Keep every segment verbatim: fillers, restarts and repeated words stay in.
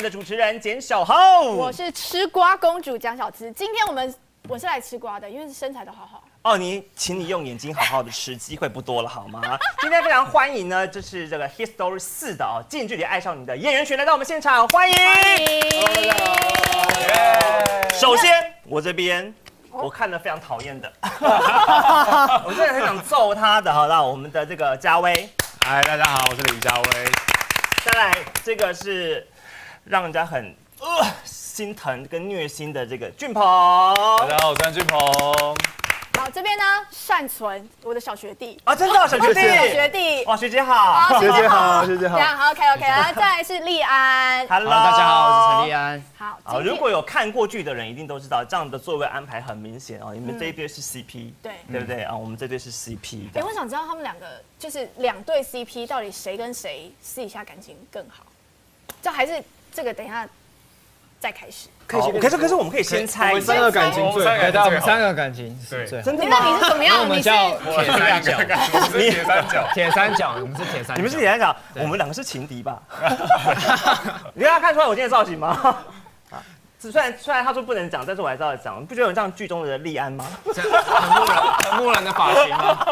们的主持人简小浩，我是吃瓜公主蒋小姿。今天我们我是来吃瓜的，因为身材都好好。 哦，你，请你用眼睛好好的吃，机会不多了，好吗？今天非常欢迎呢，就是这个 History 四的哦，近距离爱上你的燕元群来到我们现场，欢迎！欢迎！首先，我这边我看了非常讨厌的，我真的很想揍他的。好了，我们的这个嘉威，嗨，大家好，我是李嘉威。再来，这个是让人家很呃心疼跟虐心的这个俊鹏，大家好，我是安俊鹏。 好，这边呢，善存我的小学弟啊，真的小学弟，小学弟，哇，学姐好，学姐好，学姐好，这样好 ，OK，OK， 然后再来是立安 ，Hello， 大家好，我是陈立安。好，如果有看过剧的人，一定都知道这样的座位安排很明显哦，你们这一对是 C P， 对，对不对啊？我们这对是 C P。哎，我想知道他们两个就是两对 C P 到底谁跟谁私底下感情更好？这还是这个等一下再开始。 可是可是我们可以先猜，我们三个感情最好，我们三个感情对，真的吗？那你是怎么样？我们叫铁三角，你铁三角，铁三角，我们是铁三角，你们是铁三角，我们两个是情敌吧？你大家看出来我今天的造型吗？虽然虽然他说不能讲，但是我还是要讲。不觉得有这样剧中的立安吗？很木然很木然的发型吗？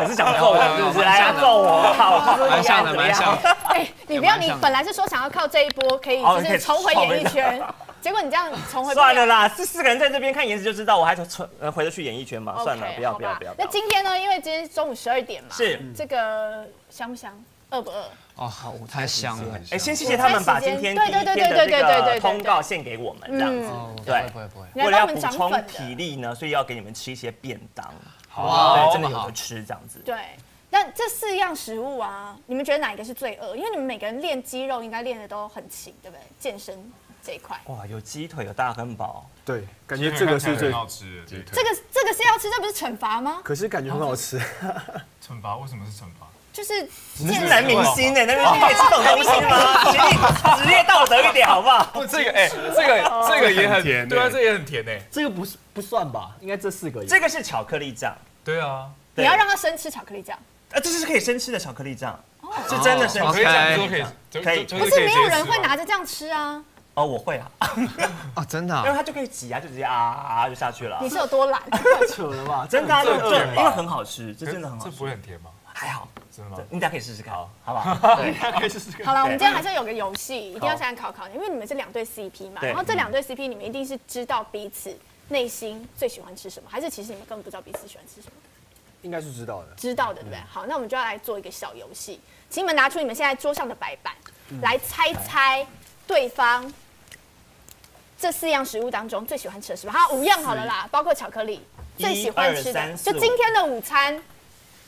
可是想揍我是不是？来揍我，好，蛮像的，蛮像的。哎，你不要，你本来是说想要靠这一波可以就是重回演艺圈。 结果你这样重回算了啦，这四个人在这边看颜值就知道，我还重呃回得去演艺圈嘛？ Okay, 算了，不要不要不要。那今天呢？因为今天中午十二点嘛，是、嗯、这个香不香？饿不饿？哦，好，我太香了。哎、欸，先谢谢他们把今天第一天的这个通告献给我们，这样子。嗯、对，不会不会。为了要补充体力呢，所以要给你们吃一些便当。好，真的有的吃这样子。对。 那这四样食物啊，你们觉得哪一个是最饿？因为你们每个人练肌肉应该练的都很勤，对不对？健身这一块。哇，有鸡腿，有大汉堡。对，感觉这个是最好吃的。这个这个是要吃，这不是惩罚吗？可是感觉很好吃。惩罚为什么是惩罚？就是你是男明星哎，男明星可以吃这种东西吗？请你职业道德一点好不好？不，这个哎，这个这个也很甜，对啊，这也很甜哎。这个不是不算吧？应该这四个。这个是巧克力酱。对啊。你要让他生吃巧克力酱。 啊，这是可以生吃的巧克力酱，是真的生吃，可以，可是没有人会拿着这样吃啊。哦，我会啊。啊，真的。因为它就可以挤啊，就直接啊啊就下去了。你是有多懒？太扯了吧！真的，这这因为很好吃，这真的很好吃。这不会很甜吗？还好，真的吗？你大家可以试试看，好不好？对，可以试试看。好了，我们今天还是有个游戏，一定要先考考你，因为你们是两对 C P 嘛，然后这两对 C P 你们一定是知道彼此内心最喜欢吃什么，还是其实你们根本不知道彼此喜欢吃什么？ 应该是知道的，知道的对不对？好，那我们就要来做一个小游戏，请你们拿出你们现在桌上的白板，来猜猜对方这四样食物当中最喜欢吃的是什么？好，五样好了啦，包括巧克力，最喜欢吃的就今天的午餐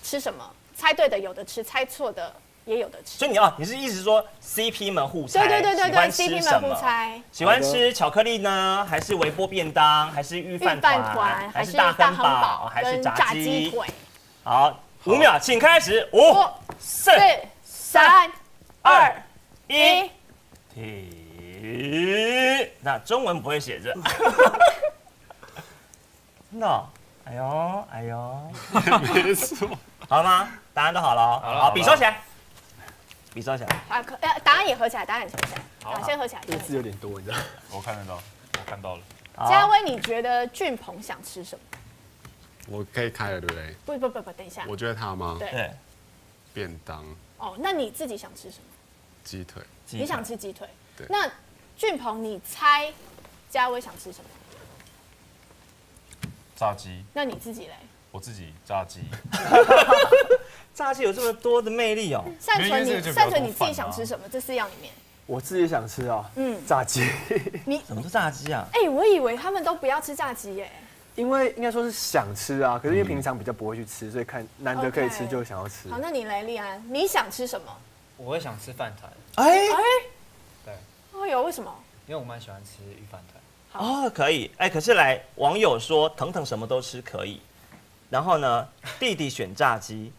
吃什么？猜对的有的吃，猜错的也有的吃。所以你哦，你是意思说 C P 们互猜？对对对对对 ，C P 们互猜，喜欢吃巧克力呢，还是微波便当，还是御饭团，还是大汉堡，还是炸鸡腿？ 好，五秒，请开始。五、四、三、二、一，停。那中文不会写着。真的？哎呦，哎呦，没错。好了吗？答案都好了。好，笔收起来。笔收起来。啊，可，答案也合起来，答案也合起来。好，先合起来。这字有点多，你知道吗？我看得到，我看到了。嘉威，你觉得俊鹏想吃什么？ 我可以开了，对不对？不不不不，等一下。我觉得他吗？对。便当。哦，那你自己想吃什么？鸡腿。你想吃鸡腿？对。那俊鹏，你猜嘉威想吃什么？炸鸡。那你自己嘞？我自己炸鸡。炸鸡有这么多的魅力哦。善存，你善存，你自己想吃什么？这四样里面。 我自己想吃啊，嗯，炸鸡。你什么是炸鸡啊？哎，我以为他们都不要吃炸鸡耶。 因为应该说是想吃啊，可是因为平常比较不会去吃，所以看难得可以吃就想要吃。好，那你来立安，你想吃什么？我会想吃饭团。哎哎，对。哎呦，为什么？因为我蛮喜欢吃御饭团。哦，可以。哎，可是来网友说腾腾什么都吃可以，然后呢，弟弟选炸鸡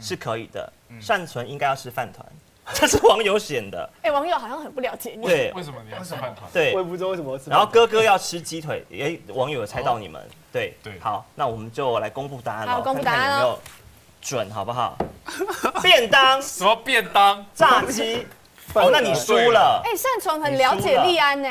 是可以的，善存应该要吃饭团，这是网友选的。哎，网友好像很不了解你。对，为什么你要吃饭团？对，我也不知道为什么。然后哥哥要吃鸡腿，哎，网友有猜到你们。 对对，好，那我们就来公布答案了，看看有没有准，好不好？便当什么便当？炸鸡、哦，那你输了。哎，善存很了解立安呢。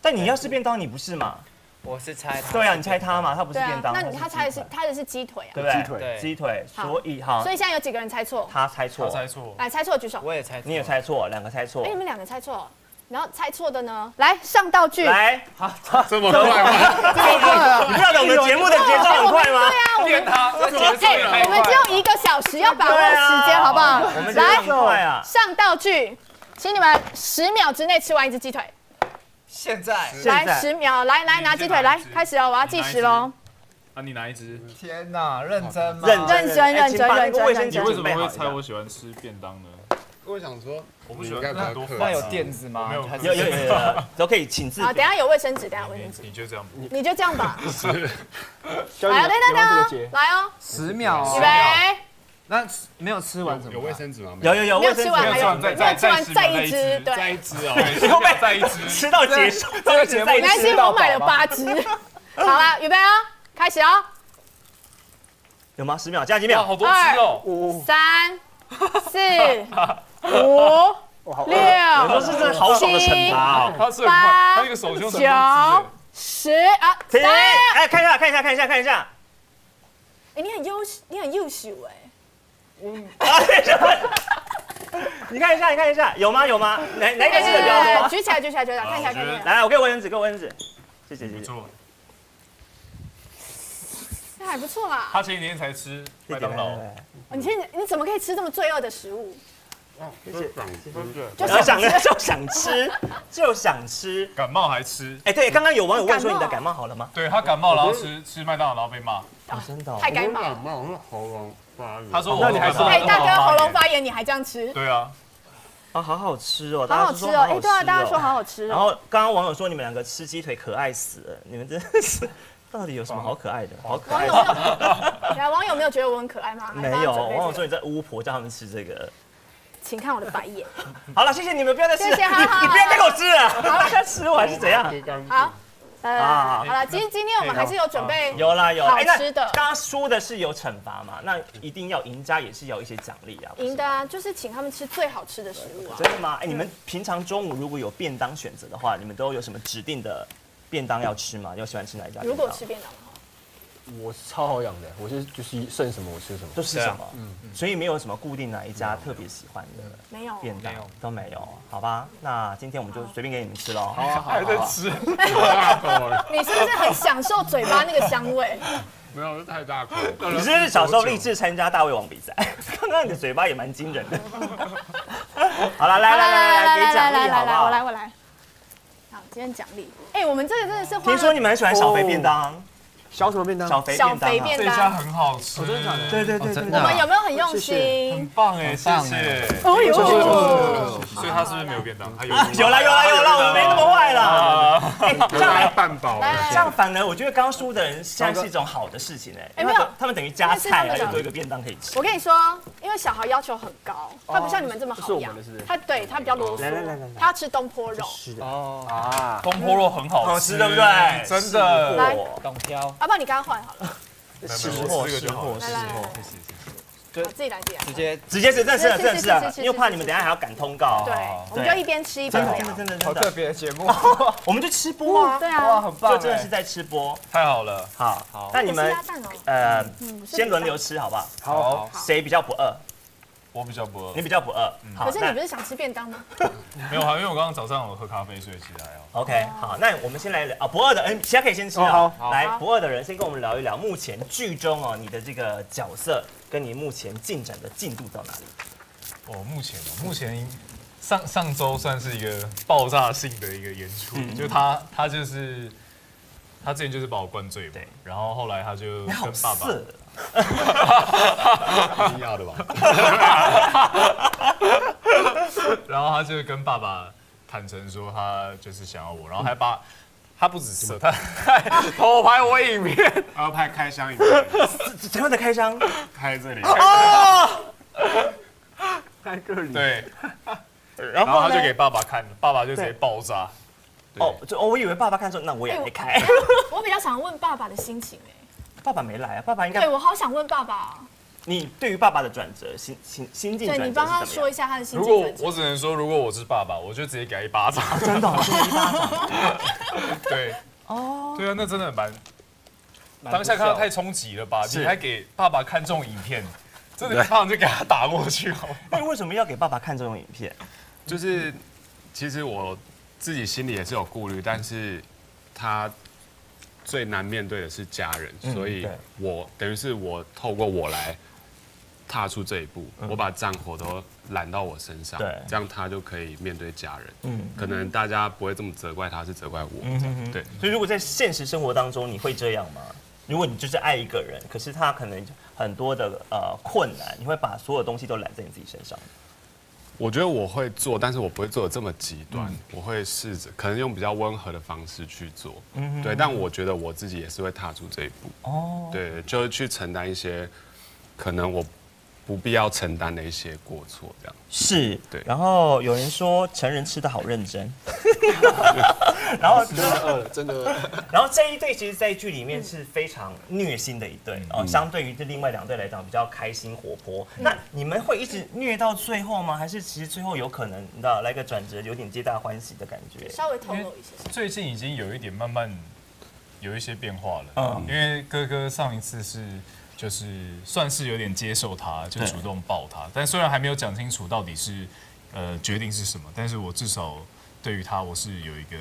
但你要是便当，你不是嘛？我是猜他。对啊，你猜他嘛，他不是便当。那你他猜的是他的是鸡腿啊，对不对？鸡腿，鸡腿。所以哈，所以现在有几个人猜错？他猜错，猜错。来，猜错举手。我也猜错。你也猜错，两个猜错。哎，你们两个猜错。 然后猜错的呢？来上道具。来，好，这么快吗？太快了！你知道我们节目的节奏很快吗？对啊，我们我们只有一个小时，要把握时间，好不好？来，上道具，请你们十秒之内吃完一只鸡腿。现在，来十秒，来来拿鸡腿，来开始哦，我要计时喽。啊，你拿一只。天哪，认真吗？认真，认真，认真，认真。你为什么会猜我喜欢吃便当呢？ 我想说，我不喜欢太多。那有垫子吗？没有，有有有，都可以请自己。好，等下有卫生纸，等下卫生纸。你就这样，你就这样吧。是。来，等等等，来哦，十秒。预备。那没有吃完怎么？有卫生纸吗？有有有，没有吃完还有，没有吃完再一只，对，再一只哦，你会不会再一只？吃到结束，这个节目开心，我买了八只。好啦，预备哦，开始哦。有吗？十秒，加几秒？好多只哦。五、三、四。 五、六、七、八、九、十啊！停！哎，看一下，看一下，看一下，看一下。哎，你很优，你很优秀哎。嗯。你看一下，你看一下，有吗？有吗？哪哪个是比较多？举起来，举起来，举起来，看一下，看一下。来，我给卫生纸，给卫生纸。谢谢，谢谢。 还不错啦。他前几天才吃麦当劳。你前你怎么可以吃这么罪恶的食物？就是想吃，就想吃，就想吃。感冒还吃？哎，对，刚刚有网友问说你的感冒好了吗？对他感冒，然后吃吃麦当劳，然后被骂。真的？太感冒了。感冒是喉咙发炎。他说我还是。哎，大哥喉咙发炎，你还这样吃？对啊。啊，好好吃哦！好好吃哦！哎，对啊，大家说好好吃。然后刚刚网友说你们两个吃鸡腿可爱死了，你们真的是。 到底有什么好可爱的？好可爱！来，网友没有觉得我很可爱吗？没有，网友说你在巫婆叫他们吃这个，请看我的白眼。好了，谢谢你们，不要再吃了，你不要再给我吃了，好，再吃我还是怎样？好，呃，好了，今今天我们还是有准备，有啦有，好吃的。刚刚说的是有惩罚嘛，那一定要赢家也是要一些奖励啊。赢的啊，就是请他们吃最好吃的食物啊。真的吗？哎，你们平常中午如果有便当选择的话，你们都有什么指定的？ 便当要吃吗？要喜欢吃哪一家？如果吃便当的话，我超好养的，我是就是剩什么我吃什么，都吃什么，嗯，所以没有什么固定哪一家特别喜欢的，没有便当都没有，好吧？那今天我们就随便给你们吃喽，还在吃，你是不是很享受嘴巴那个香味？没有，是太大口。你是不是小时候立志参加大胃王比赛？刚刚你的嘴巴也蛮惊人的。好了，来来来来，给奖励好不好？我来我来。 好，今天奖励。哎，我们这个真的是……听说你们很喜欢小肥便当，小什么便当？小肥小肥便当，这家很好吃，我真的讲的。对对对，我们有没有很用心？很棒哎，谢谢。哦呦，所以他是不是没有便当？有啦有啦有啦，我们没那么坏啦。这样半饱，这样反而我觉得刚输的人现在是一种好的事情哎，因为他们等于加菜了，又多一个便当可以吃。我跟你说，因为小豪要求很高，他不像你们这么好养，他对他比较啰嗦，他要吃东坡肉。是的哦。 啊，东坡肉很好吃，对不对？真的，来，董彪，阿爸，你刚刚换好了。吃货，吃货，吃货，就自己来，自己来，直接直接是正式的，正式的，因为怕你们等下还要赶通告。对，我们就一边吃一边聊。真的，真的，真的，好特别的节目，我们就吃播啊，对啊，哇，很棒，就真的是在吃播，太好了，好，好，那你们呃，先轮流吃，好不好？好，谁比较不饿？ 我比较不饿，你比较不饿，可是你不是想吃便当吗？没有啊，因为我刚刚早上有喝咖啡，所以起来哦。OK， 好，那我们先来聊啊，不饿的，哎，其他可以先吃啊。来，不饿的人先跟我们聊一聊，目前剧中哦，你的这个角色跟你目前进展的进度到哪里？哦，目前目前上上周算是一个爆炸性的一个演出，就他他就是他之前就是把我灌醉嘛，然后后来他就跟爸爸。 一定要的吧。然后他就跟爸爸坦诚说，他就是想要我，然后还把，他不止色，他还偷拍我影片，然后拍开箱影片。怎样的开箱？开这里。哦。开这里。对。然后他就给爸爸看，爸爸就直接爆炸。哦，就哦，我以为爸爸看说，那我也没开。我比较想问爸爸的心情哎。 爸爸没来啊，爸爸应该。对我好想问爸爸，你对于爸爸的转折心心心境转折是怎么样？对，你帮他说一下他的心境转折。如果我只能说，如果我是爸爸，我就直接给他一巴掌。啊、真的、哦，一巴掌。对。哦。对啊，那真的蛮。当下看到太冲击了吧？你还给爸爸看这种影片，真的马上就给他打过去好吗？那为什么要给爸爸看这种影片？就是其实我自己心里也是有顾虑，但是他。 最难面对的是家人，所以我等于是我透过我来踏出这一步，我把战火都揽到我身上，这样他就可以面对家人。嗯，可能大家不会这么责怪他，是责怪我。对，所以如果在现实生活当中，你会这样吗？如果你就是爱一个人，可是他可能很多的呃困难，你会把所有东西都揽在你自己身上？我觉得我会做，但是我不会做的这么极端，嗯、我会试着可能用比较温和的方式去做，嗯、对。但我觉得我自己也是会踏出这一步，哦，对，就是去承担一些可能我不必要承担的一些过错，这样是对。然后有人说成人吃得好认真，然后真的真的，然后这一对其实，在剧里面是非常虐心的一对哦，嗯、相对于这另外两对来讲比较开心活泼。嗯、那你们会一直虐到最后吗？还是其实最后有可能你知道来个转折，有点皆大欢喜的感觉？稍微透露一些，最近已经有一点慢慢有一些变化了，嗯、因为哥哥上一次是。 就是算是有点接受他，就主动抱他。但虽然还没有讲清楚到底是，呃，决定是什么，但是我至少对于他，我是有一个，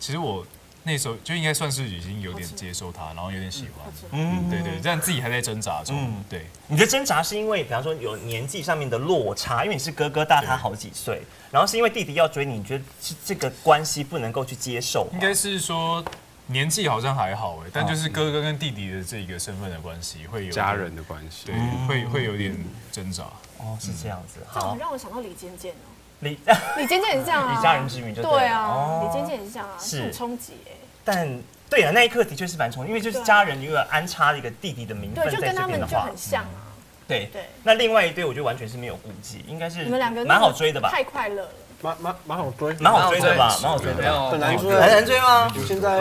其实我那时候就应该算是已经有点接受他，然后有点喜欢。嗯，对对，但自己还在挣扎中。嗯，对。你的挣扎是因为，比方说有年纪上面的落差，因为你是哥哥大他好几岁，然后是因为弟弟要追你，你觉得是这个关系不能够去接受。应该是说。 年纪好像还好哎，但就是哥哥跟弟弟的这个身份的关系，会有家人的关系，对，会会有点挣扎。哦，是这样子。好，让我想到李尖尖哦。李李尖尖也是这样啊。以家人之名就对啊。李尖尖也是这样啊，是很冲击哎。但对啊，那一刻的确是蛮冲击，因为就是家人如果安插了一个弟弟的名分在这边的话，对，就跟他们就很像啊。对对。那另外一对，我觉得完全是没有顾忌，应该是你们两个蛮好追的吧？太快乐了。 蛮蛮蛮好追，蛮好追的吧，蛮好追的，很难追，很难追吗？现在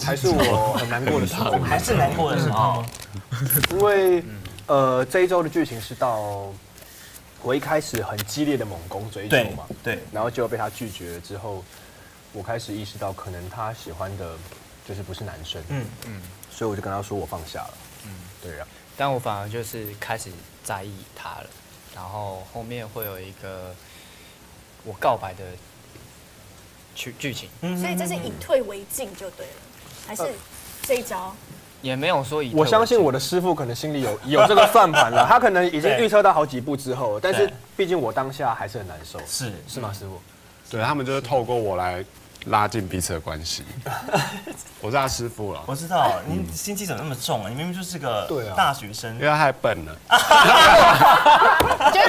还是我很难过的时候，还是难过的时候，因为呃这一周的剧情是到我一开始很激烈的猛攻追求嘛，对，然后结果被他拒绝了之后，我开始意识到可能他喜欢的就是不是男生，嗯嗯，所以我就跟他说我放下了，嗯，对啊，但我反而就是开始在意他了，然后后面会有一个。 我告白的剧剧情，所以这是以退为进就对了，还是这一招？也没有说以。我相信我的师傅可能心里有有这个算盘了，他可能已经预测到好几步之后，但是毕竟我当下还是很难受。是是吗，师傅？对他们就是透过我来拉近彼此的关系。我是他师傅了。我知道，你心机怎么那么重啊？你明明就是个大学生，因为他太笨了。 就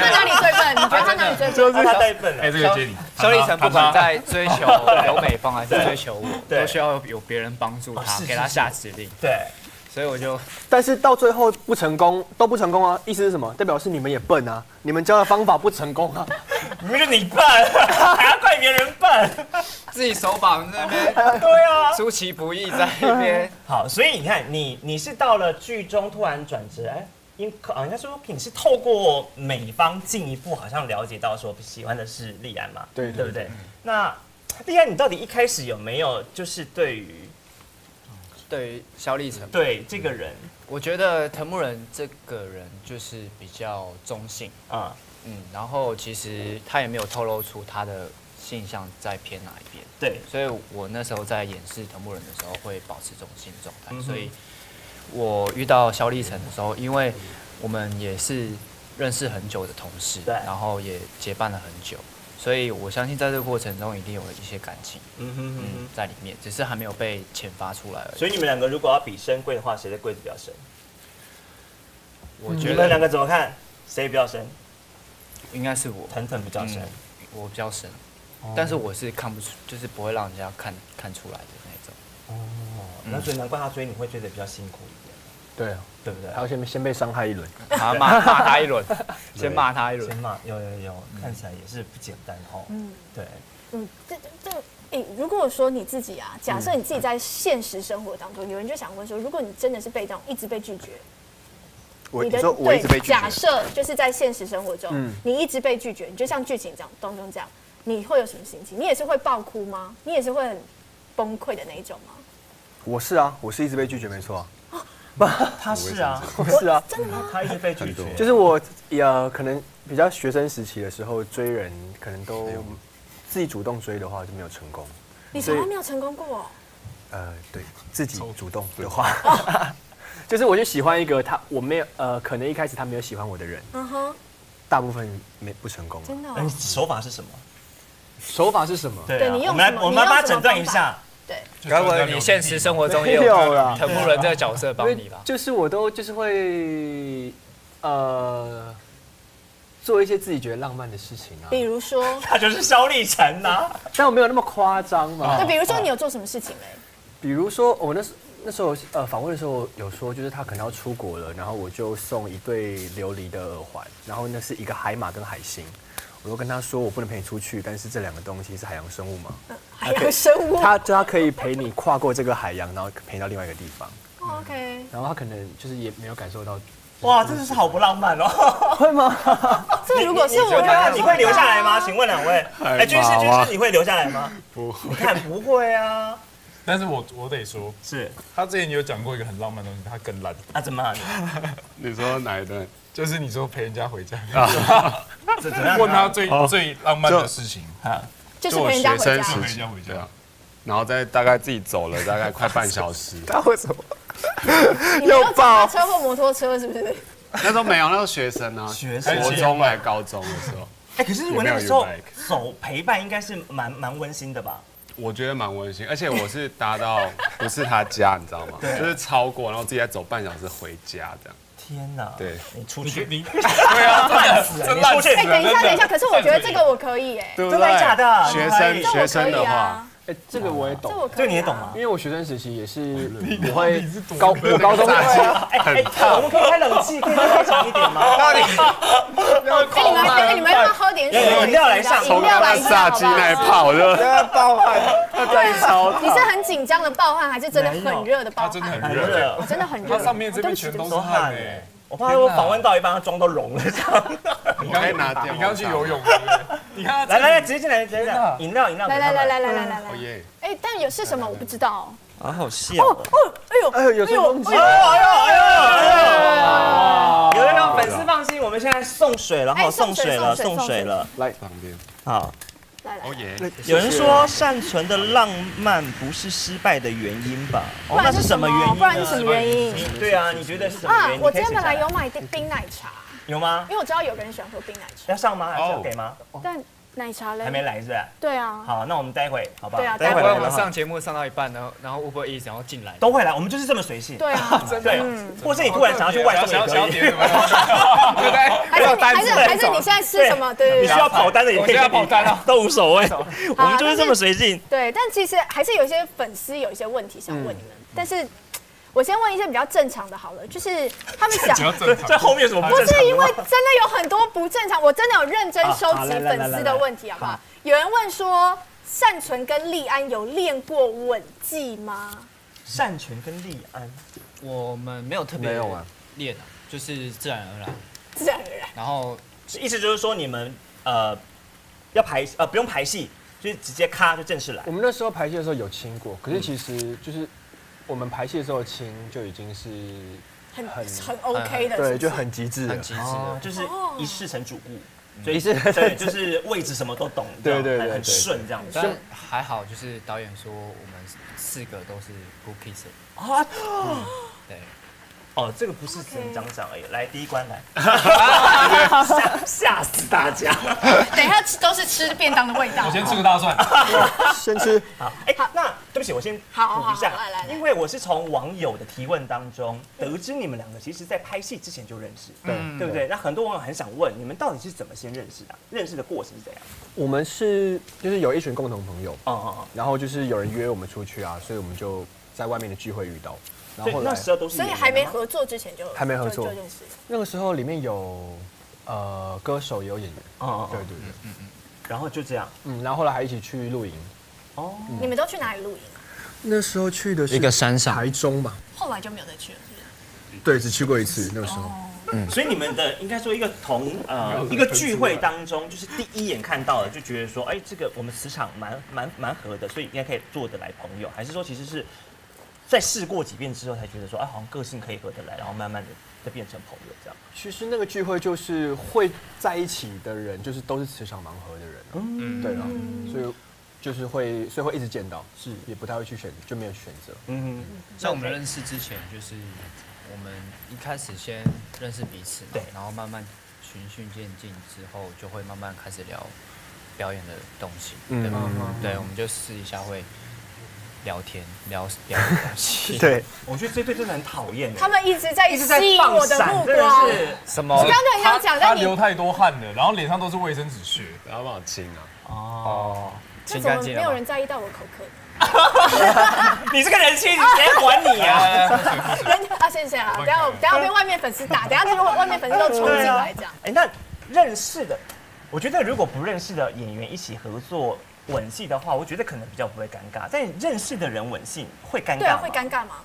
是他太笨了。哎，这个接你。萧立成不管在追求刘美芳还是追求我，都需要有别人帮助他，给他下指令。对，所以我就，但是到最后不成功，都不成功啊！意思是什么？代表是你们也笨啊，你们教的方法不成功啊！明明你笨，还要怪别人笨，自己手把那边。对啊，出其不意在那边。好，所以你看，你你是到了剧中突然转折，哎。 因啊，人家说你是透过美方进一步，好像了解到说喜欢的是立安嘛， 对, 对, 对不对？嗯、那立安，你到底一开始有没有就是对于对于萧立成对这个人，我觉得藤木人这个人就是比较中性啊，嗯, 嗯，然后其实他也没有透露出他的性向在偏哪一边，对，所以我那时候在演示藤木人的时候会保持中性状态，嗯、所以。 我遇到萧立成的时候，因为我们也是认识很久的同事，然后也结伴了很久，所以我相信在这个过程中一定有一些感情，嗯哼嗯哼在里面，只是还没有被遣发出来而已。所以你们两个如果要比深柜的话，谁的柜子比较深？我觉得你们两个怎么看？谁比较深？应该是我，腾腾比较深、嗯，我比较深，哦、但是我是看不出，就是不会让人家看看出来的那种。哦 那所以难怪他追你会追得比较辛苦一点，对啊，对不对？他要先先被伤害一轮，骂骂他一轮，先骂他一轮，先骂，有有有，看起来也是不简单哦。嗯，对，嗯，这这，哎，如果说你自己啊，假设你自己在现实生活当中，有人就想问说，如果你真的是被这样一直被拒绝，我你的你我一直被拒绝假设就是在现实生活中，嗯、你一直被拒绝，你就像剧情这样，东东这样，你会有什么心情？你也是会爆哭吗？你也是会很崩溃的那一种吗？我是啊，我是一直被拒绝，没错、啊。不，他是啊，是啊，真的吗？他一直被拒绝。就是我呃，可能比较学生时期的时候追人，可能都自己主动追的话就没有成功。你从来没有成功过、哦？呃，对自己主动的话，哦、就是我就喜欢一个他，我没有呃，可能一开始他没有喜欢我的人，嗯哼、uh， huh. 大部分没不成功。真的、哦？手法是什么？手法是什么？对、啊，你用我们来，我们来把它诊断一下。对，然后你现实生活中也有了藤木人这个角色帮你吧？就是我都就是会，呃，做一些自己觉得浪漫的事情啊。比如说，他就是萧立晨呐，但我没有那么夸张嘛。对，比如说你有做什么事情嘞？比如说我那时那时候呃访问的时候有说，就是他可能要出国了，然后我就送一对琉璃的耳环，然后那是一个海马跟海星。我都跟他说，我不能陪你出去，但是这两个东西是海洋生物嘛？海洋生物，他就他可以陪你跨过这个海洋，然后陪到另外一个地方。OK。然后他可能就是也没有感受到。哇，真的是好不浪漫哦！会吗？这如果是我的话，你会留下来吗？请问两位，哎，军师军师，你会留下来吗？不会。你看不会啊。但是我我得说，是他之前有讲过一个很浪漫的东西，他更烂。他怎么烂？你说哪一段？就是你说陪人家回家，问他最最浪漫的事情，就是陪人家回家，对啊，然后再大概自己走了大概快半小时。他为什么？又爆车或摩托车是不是？那时候没有，那时候学生啊，学生国中还高中的时候。哎，可是我那个时候走陪伴应该是蛮蛮温馨的吧？我觉得蛮温馨，而且我是搭到不是他家，你知道吗？就是超过，然后自己再走半小时回家这样。天哪！对，你出去，你对啊，烂死，真烂死！哎，等一下，等一下，可是我觉得这个我可以，哎，真的假的？学生学生的话，哎，这个我也懂，这个你也懂吗？因为我学生时期也是，我会高我高中哎哎，我们可以开冷气，可以开长一点吗？那你要空吗？你们要不要喝点水？饮料来上，饮料来上，鸡奶泡热，爆汗，对啊，你是很紧张的爆汗，还是真的很热的爆汗？真的很热，真的很热，它上面这边全都是汗哎。我怕我访问到一半，他妆都融了这样。你刚刚拿掉，你刚去游泳，你看，来来来，直接进来，直接来，饮料饮料，来来来来来来来。哦耶！哎，但有是什么我不知道。啊，好细哦！哦，哎呦，哎呦，有什么东西？哎呦哎呦哎呦！有人让粉丝放心，我们现在送水了，好，送水了，送水了，来旁边，好。有人说善存的浪漫不是失败的原因吧？哦，那是什么原因？不然是什么原因？对啊，你觉得是什么原因？啊，我今天本来有买冰奶茶，有吗？因为我知道有个人喜欢喝冰奶茶，要上吗？还是要给吗？但奶茶嘞还没来是吧？对啊。好，那我们待会好不好？对啊，待会我们上节目上到一半，然后然后 Uber Eats 然后进来都会来，我们就是这么随性。对啊，真的。或是你突然想要去外送也可以。还是还是还是你现在吃什么？对，你需要跑单的也可以跑单啊，都无所谓。我们就是这么随性。对，但其实还是有一些粉丝有一些问题想问你们，但是。我先问一些比较正常的好了，就是他们想在后面有什么不正常？不是因为真的有很多不正常，我真的有认真收集粉丝的问题，好不好？有人问说，善存跟立安有练过吻技吗？善存跟立安，我们没有特别练啊，就是自然而然，自然而然。然后意思就是说，你们呃要排呃不用排戏，就是直接咔就正式来。我们那时候排戏的时候有亲过，可是其实就是。我们排戏的时候亲就已经是很很很 OK 的，对，就很极致，很极致的，就是一世成主顾，所以是对，就是位置什么都懂，对对对，很顺这样子。但还好，就是导演说我们四个都是 good kisser 啊，对，哦，这个不是只能讲讲而已。来，第一关来，吓吓死大家！等一下吃都是吃便当的味道。我先吃个大蒜，先吃。好，哎，那。对不起，我先补一下，因为我是从网友的提问当中得知你们两个其实在拍戏之前就认识，对对不对？那很多网友很想问，你们到底是怎么先认识的？认识的过程是怎样？我们是就是有一群共同朋友，然后就是有人约我们出去啊，所以我们就在外面的聚会遇到。然后那时候都是，所以还没合作之前就还没合作认识。那个时候里面有呃歌手也有演员，对对对，嗯嗯，然后就这样，嗯，然后后来还一起去露营。哦，你们都去哪里露营啊？那时候去的是一个山上，台中吧。后来就没有再去了，是不是？对，只去过一次，那个时候。嗯、所以你们的应该说一个同呃一个聚会当中，就是第一眼看到了就觉得说，哎、欸，这个我们磁场蛮蛮蛮合的，所以应该可以做得来朋友，还是说其实是在试过几遍之后才觉得说，哎、啊，好像个性可以合得来，然后慢慢的再变成朋友这样？其实那个聚会就是会在一起的人，就是都是磁场蛮合的人、啊，嗯，对啊，所以。就是会，所以会一直见到，是也不太会去选，就没有选择。嗯，在我们认识之前，就是我们一开始先认识彼此，对，然后慢慢循序渐进之后，就会慢慢开始聊表演的东西，嗯、对吧？嗯、对，我们就试一下会聊天，聊聊东西。对，我觉得这对真的很讨厌。他们一直在一直在吸引我的目光，什么？我刚刚想讲，他流太多汗了，然后脸上都是卫生纸屑，然后不好清啊。哦。那怎么没有人在意到我口渴？你这个人气，谁管你啊？人啊，先生啊，等下等下被外面粉丝打，等下那个外面粉丝都冲进来这样。哎，那认识的，我觉得如果不认识的演员一起合作吻戏的话，我觉得可能比较不会尴尬。但认识的人吻戏会尴尬？对啊，会尴尬吗？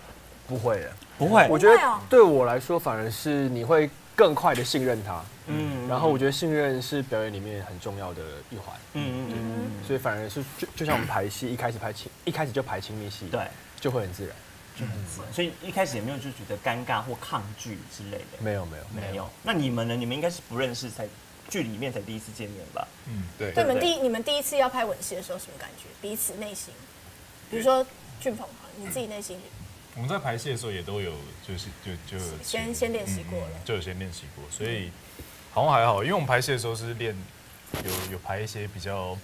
不会的，不会。我觉得对我来说，反而是你会更快的信任他。嗯，然后我觉得信任是表演里面很重要的一环。嗯嗯嗯，所以反而是就就像我们排戏，一开始排亲，一开始就排亲密戏，对，就会很自然，就很自然。所以一开始也没有就觉得尴尬或抗拒之类的。没有没有没有。那你们呢？你们应该是不认识才剧里面才第一次见面吧？嗯，对。对，你们第你们第一次要拍吻戏的时候什么感觉？彼此内心，比如说俊鹏啊，你自己内心。我们在排戏的时候也都有，就是就就先先练习过了，就有先练习过，所以。好像还好，因为我们排戏的时候是练，有有排一些比较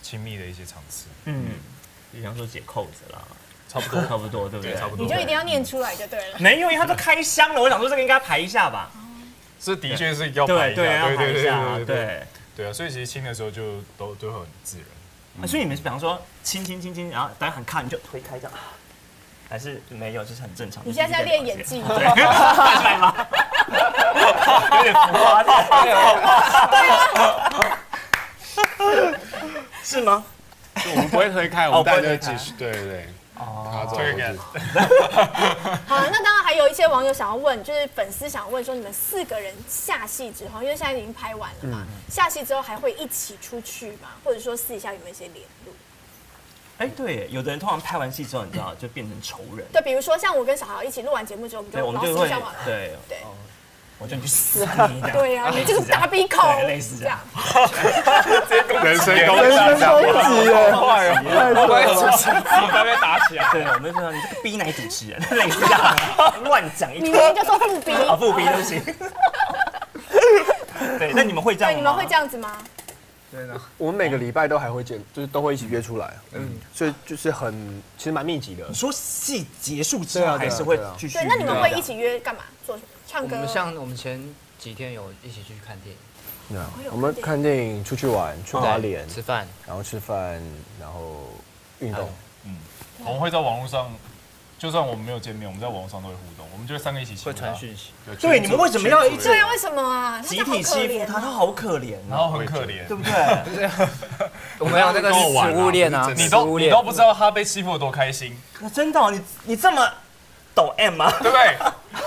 亲密的一些场次，嗯，比方说解扣子啦，差不多差不多，对不对？差不多。你就一定要念出来就对了。没有，因为他都开箱了，我想说这个应该排一下吧。这的确是要排一下，对对对对对啊，所以其实亲的时候就都都很自然。所以你们比方说亲亲亲亲，然后大家很看你就推开这样，还是没有，就是很正常。你现在在练演技，看出来吗？有点浮夸，对啊，是吗？我们不会推开，我们大家继续，对对对，哦，推开。好，那当然还有一些网友想要问，就是粉丝想问说，你们四个人下戏之后，因为现在已经拍完了嘛，下戏之后还会一起出去吗？或者说私底下有没有一些联络？哎，对，有的人通常拍完戏之后，你知道，就变成仇人。对，比如说像我跟小豪一起录完节目之后，我们就私下往来，对对。我就去死你！对呀，你这个打鼻孔，类似这样，人身攻击，人身攻击耶！坏人，会被打起来。对，我们就说你这个逼奶主持人，类似这样乱讲一通。你们就说副逼啊，副逼不行。对，那你们会这样？你们会这样子吗？对的，我们每个礼拜都还会见，就是都会一起约出来。嗯，所以就是很，其实蛮密集的。你说戏结束之后还是会继续？对，那你们会一起约干嘛？做什么？我们像我们前几天有一起去看电影，我们看电影、出去玩、去花莲吃饭，然后吃饭，然后运动。嗯，我们会在网络上，就算我们没有见面，我们在网络上都会互动，我们就三个一起会传讯息。对，你们为什么要一起？对啊，为什么啊？集体欺负他，他好可怜，然后很可怜，对不对？我们有那个食物链啊，你都你都不知道他被欺负有多开心。真的，你你这么。抖 M 吗？对不对？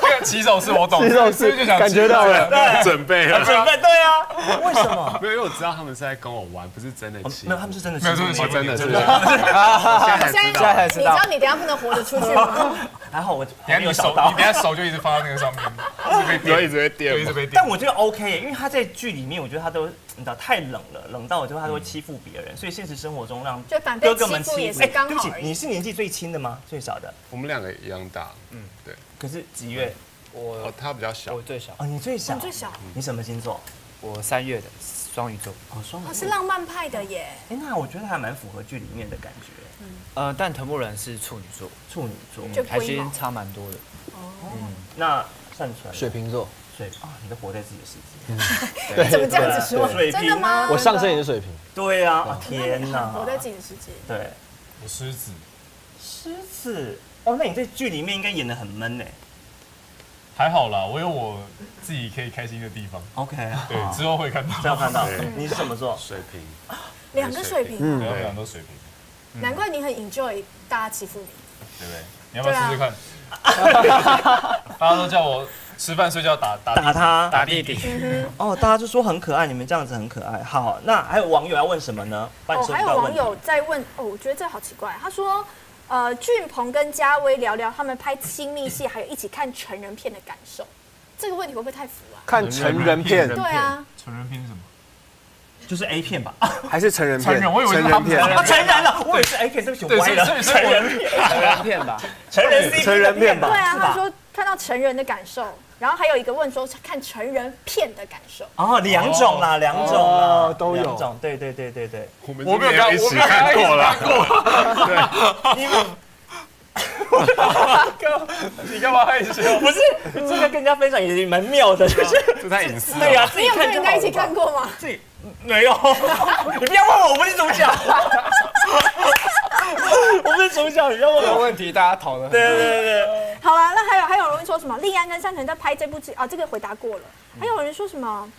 这个起手式我懂，起手式就想感觉到了，准备了，准备，对啊。为什么？因为我知道他们是在跟我玩，不是真的欺。没有，他们是真的欺。没有，是真的，是真的。现在才知道，你知道你等下不能活着出去吗？还好我等下你手，你等下手就一直放在那个上面，然后一直被电，一直被电。但我觉得 OK， 因为他在剧里面，我觉得他都你知道太冷了，冷到我觉得他都会欺负别人，所以现实生活中让哥哥们欺负也是刚好。你是年纪最轻的吗？最小的？我们两个一样大。嗯，对。可是几月？我他比较小，我最小。哦，你最小，最小。你什么星座？我三月的，双鱼座。哦，双鱼。是浪漫派的耶。哎，那我觉得还蛮符合剧里面的感觉。嗯。呃，但藤木人是处女座，处女座，就还是差蛮多的。哦。那善存。水瓶座。水啊，你都活在自己的世界。怎么这样子说？真的吗？我上身也是水瓶。对啊，天哪！活在自己的世界。对。我狮子。狮子。哦，那你在剧里面应该演得很闷哎。还好啦，我有我自己可以开心的地方。OK， 对，之后会看到，之后看到。你是什么座？水瓶。两个水瓶。嗯，对，两个水瓶。难怪你很 enjoy 大家欺负你，对不对？你要不要试试看？大家都叫我吃饭睡觉打打打他打弟弟。哦，大家就说很可爱，你们这样子很可爱。好，那还有网友要问什么呢？哦，还有网友在问哦，我觉得这好奇怪。他说，呃，俊鹏跟嘉威聊聊他们拍亲密戏，还有一起看成人片的感受。这个问题会不会太浮啊？看成人片，对啊，成人片是什么？ 就是 A 片吧，还是成人片？成人，我以为成人片啊，成人了，我以为是 A 片，对不起，我歪了。成人片，成人片吧，成人 C 成人片吧。对啊，他说看到成人的感受，然后还有一个问说看成人片的感受。哦，两种啦，两种啦，都有。两种，对对对对对。我们我没有看，我没有看过啦。对，因为。 你干嘛害羞？不是，这个跟人家分享也蛮妙的，就是这太隐私。对呀，你有跟人家一起看过吗？自己没有。你不要问我，我不是主角。我不是主角，你要问我问题，大家讨论。对对对。好了，那还有还有人说什么？立安跟山城在拍这部剧啊，这个回答过了。还有人说什么？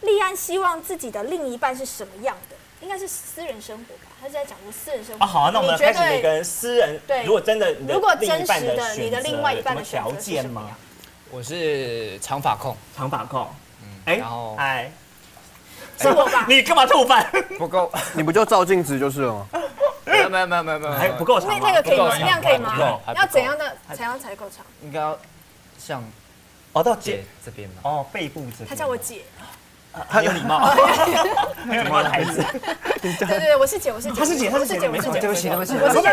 立安希望自己的另一半是什么样的？ 应该是私人生活吧，他是在讲我私人生活。啊，好啊，那我们开始每个人私人。对，如果真的，如果真实的你的另外一半的条件吗？我是长发控，长发控。嗯，哎，然后哎，是我吧？你干嘛吐饭？不够，你不就照镜子就是了吗？没有没有没有没有没有，还不够长。那那个可以吗？那样可以吗？要怎样的才样才够长？应该要像哦到姐这边吗？哦，背部这边。他叫我姐。 很有礼貌，很有礼貌的孩子。对对对，我是姐，我是姐，她是姐，她是姐，没错，对不起，对不起，我是姐，是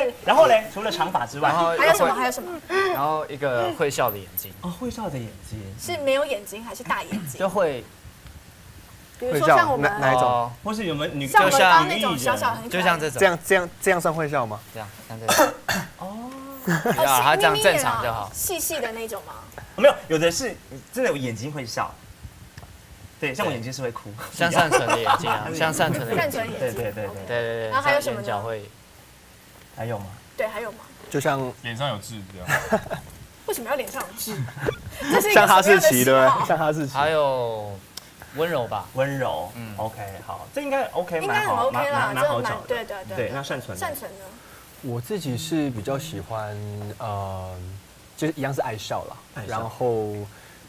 是是。然后嘞，除了长发之外，还有什么？还有什么？然后一个会笑的眼睛。哦，会笑的眼睛是没有眼睛还是大眼睛？就会，比如说像我们哪一种，或是有没有女，像我们刚那种小小很，就像这种，这样这样这样算会笑吗？这样，像这种。哦。 他这样正常就好。细细的那种吗？没有，有的是真的有眼睛会笑。 对，像我眼睛是会哭，像善存的眼睛啊，像善存的眼睛，对对对对对对。然后还有什么？眼角会，还有吗？对，还有吗？就像脸上有痣这样。为什么要脸上有痣？这是像哈士奇对，像哈士奇。还有温柔吧，温柔。嗯 ，OK， 好，这应该 OK， 应该很 OK 啦，蛮好找的。对对对。对，那善存。善存呢？我自己是比较喜欢，呃，就是一样是爱笑啦，然后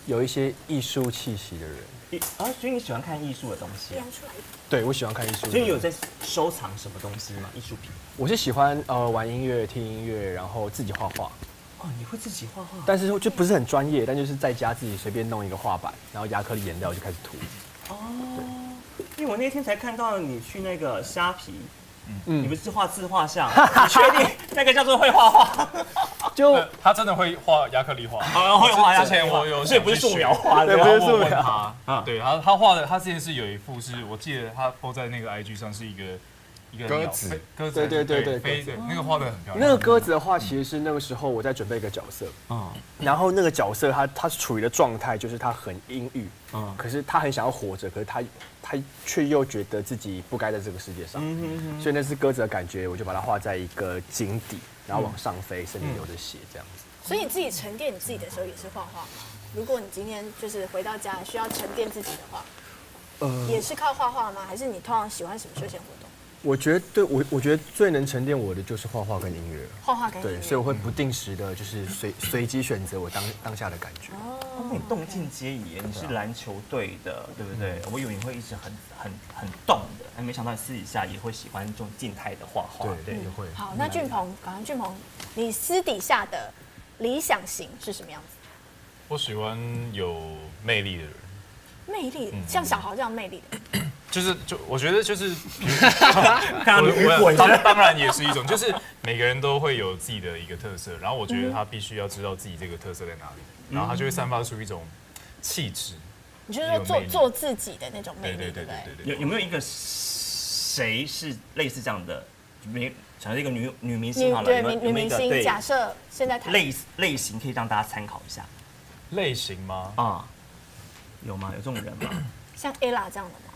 有一些艺术气息的人。 啊，所以你喜欢看艺术的东西？对，我喜欢看艺术。所以你有在收藏什么东西吗？艺术品？我是喜欢呃玩音乐、听音乐，然后自己画画。哦，你会自己画画？但是就不是很专业，但就是在家自己随便弄一个画板，然后压颗颜料就开始涂。哦。对，因为我那天才看到你去那个虾皮，嗯，你不是画自画像？你确定那个叫做会画画？就他真的会画亚克力画，会画亚克力画，所以不是素描画的，不是素描。 啊，对，他他画的，他之前是有一幅是我记得他 po 在那个 I G 上是一个一个鸽子，鸽子，对对对对，那个画的很漂亮。那个鸽子的话，其实是那个时候我在准备一个角色，嗯，然后那个角色他他处于的状态就是他很阴郁，嗯，可是他很想要活着，可是他他却又觉得自己不该在这个世界上，嗯所以那只鸽子的感觉，我就把它画在一个井底，然后往上飞，身体流着血这样子。所以你自己沉淀你自己的时候也是画画吗？ 如果你今天就是回到家需要沉淀自己的话，呃，也是靠画画吗？还是你通常喜欢什么休闲活动？我觉得对我，我觉得最能沉淀我的就是画画跟音乐。画画跟音乐，对，所以我会不定时的，就是随随机选择我当当下的感觉。哦，你动静皆宜，你是篮球队的，对不对？我以为你会一直很很很动的，但没想到你私底下也会喜欢这种静态的画画，对，也会。好，那俊鹏，好像俊鹏，你私底下的理想型是什么样子？ 我喜欢有魅力的人，魅力像小豪这样魅力的，就是就我觉得就是，当当然也是一种，就是每个人都会有自己的一个特色，然后我觉得他必须要知道自己这个特色在哪里，然后他就会散发出一种气质，你就是说做做自己的那种魅力，对对对对对。有有没有一个谁是类似这样的？没。 想是一个女女明星好了，对女明星，假设现在类类型可以让大家参考一下，类型吗？啊，有吗？有这种人吗？像 Ella 这样的吗？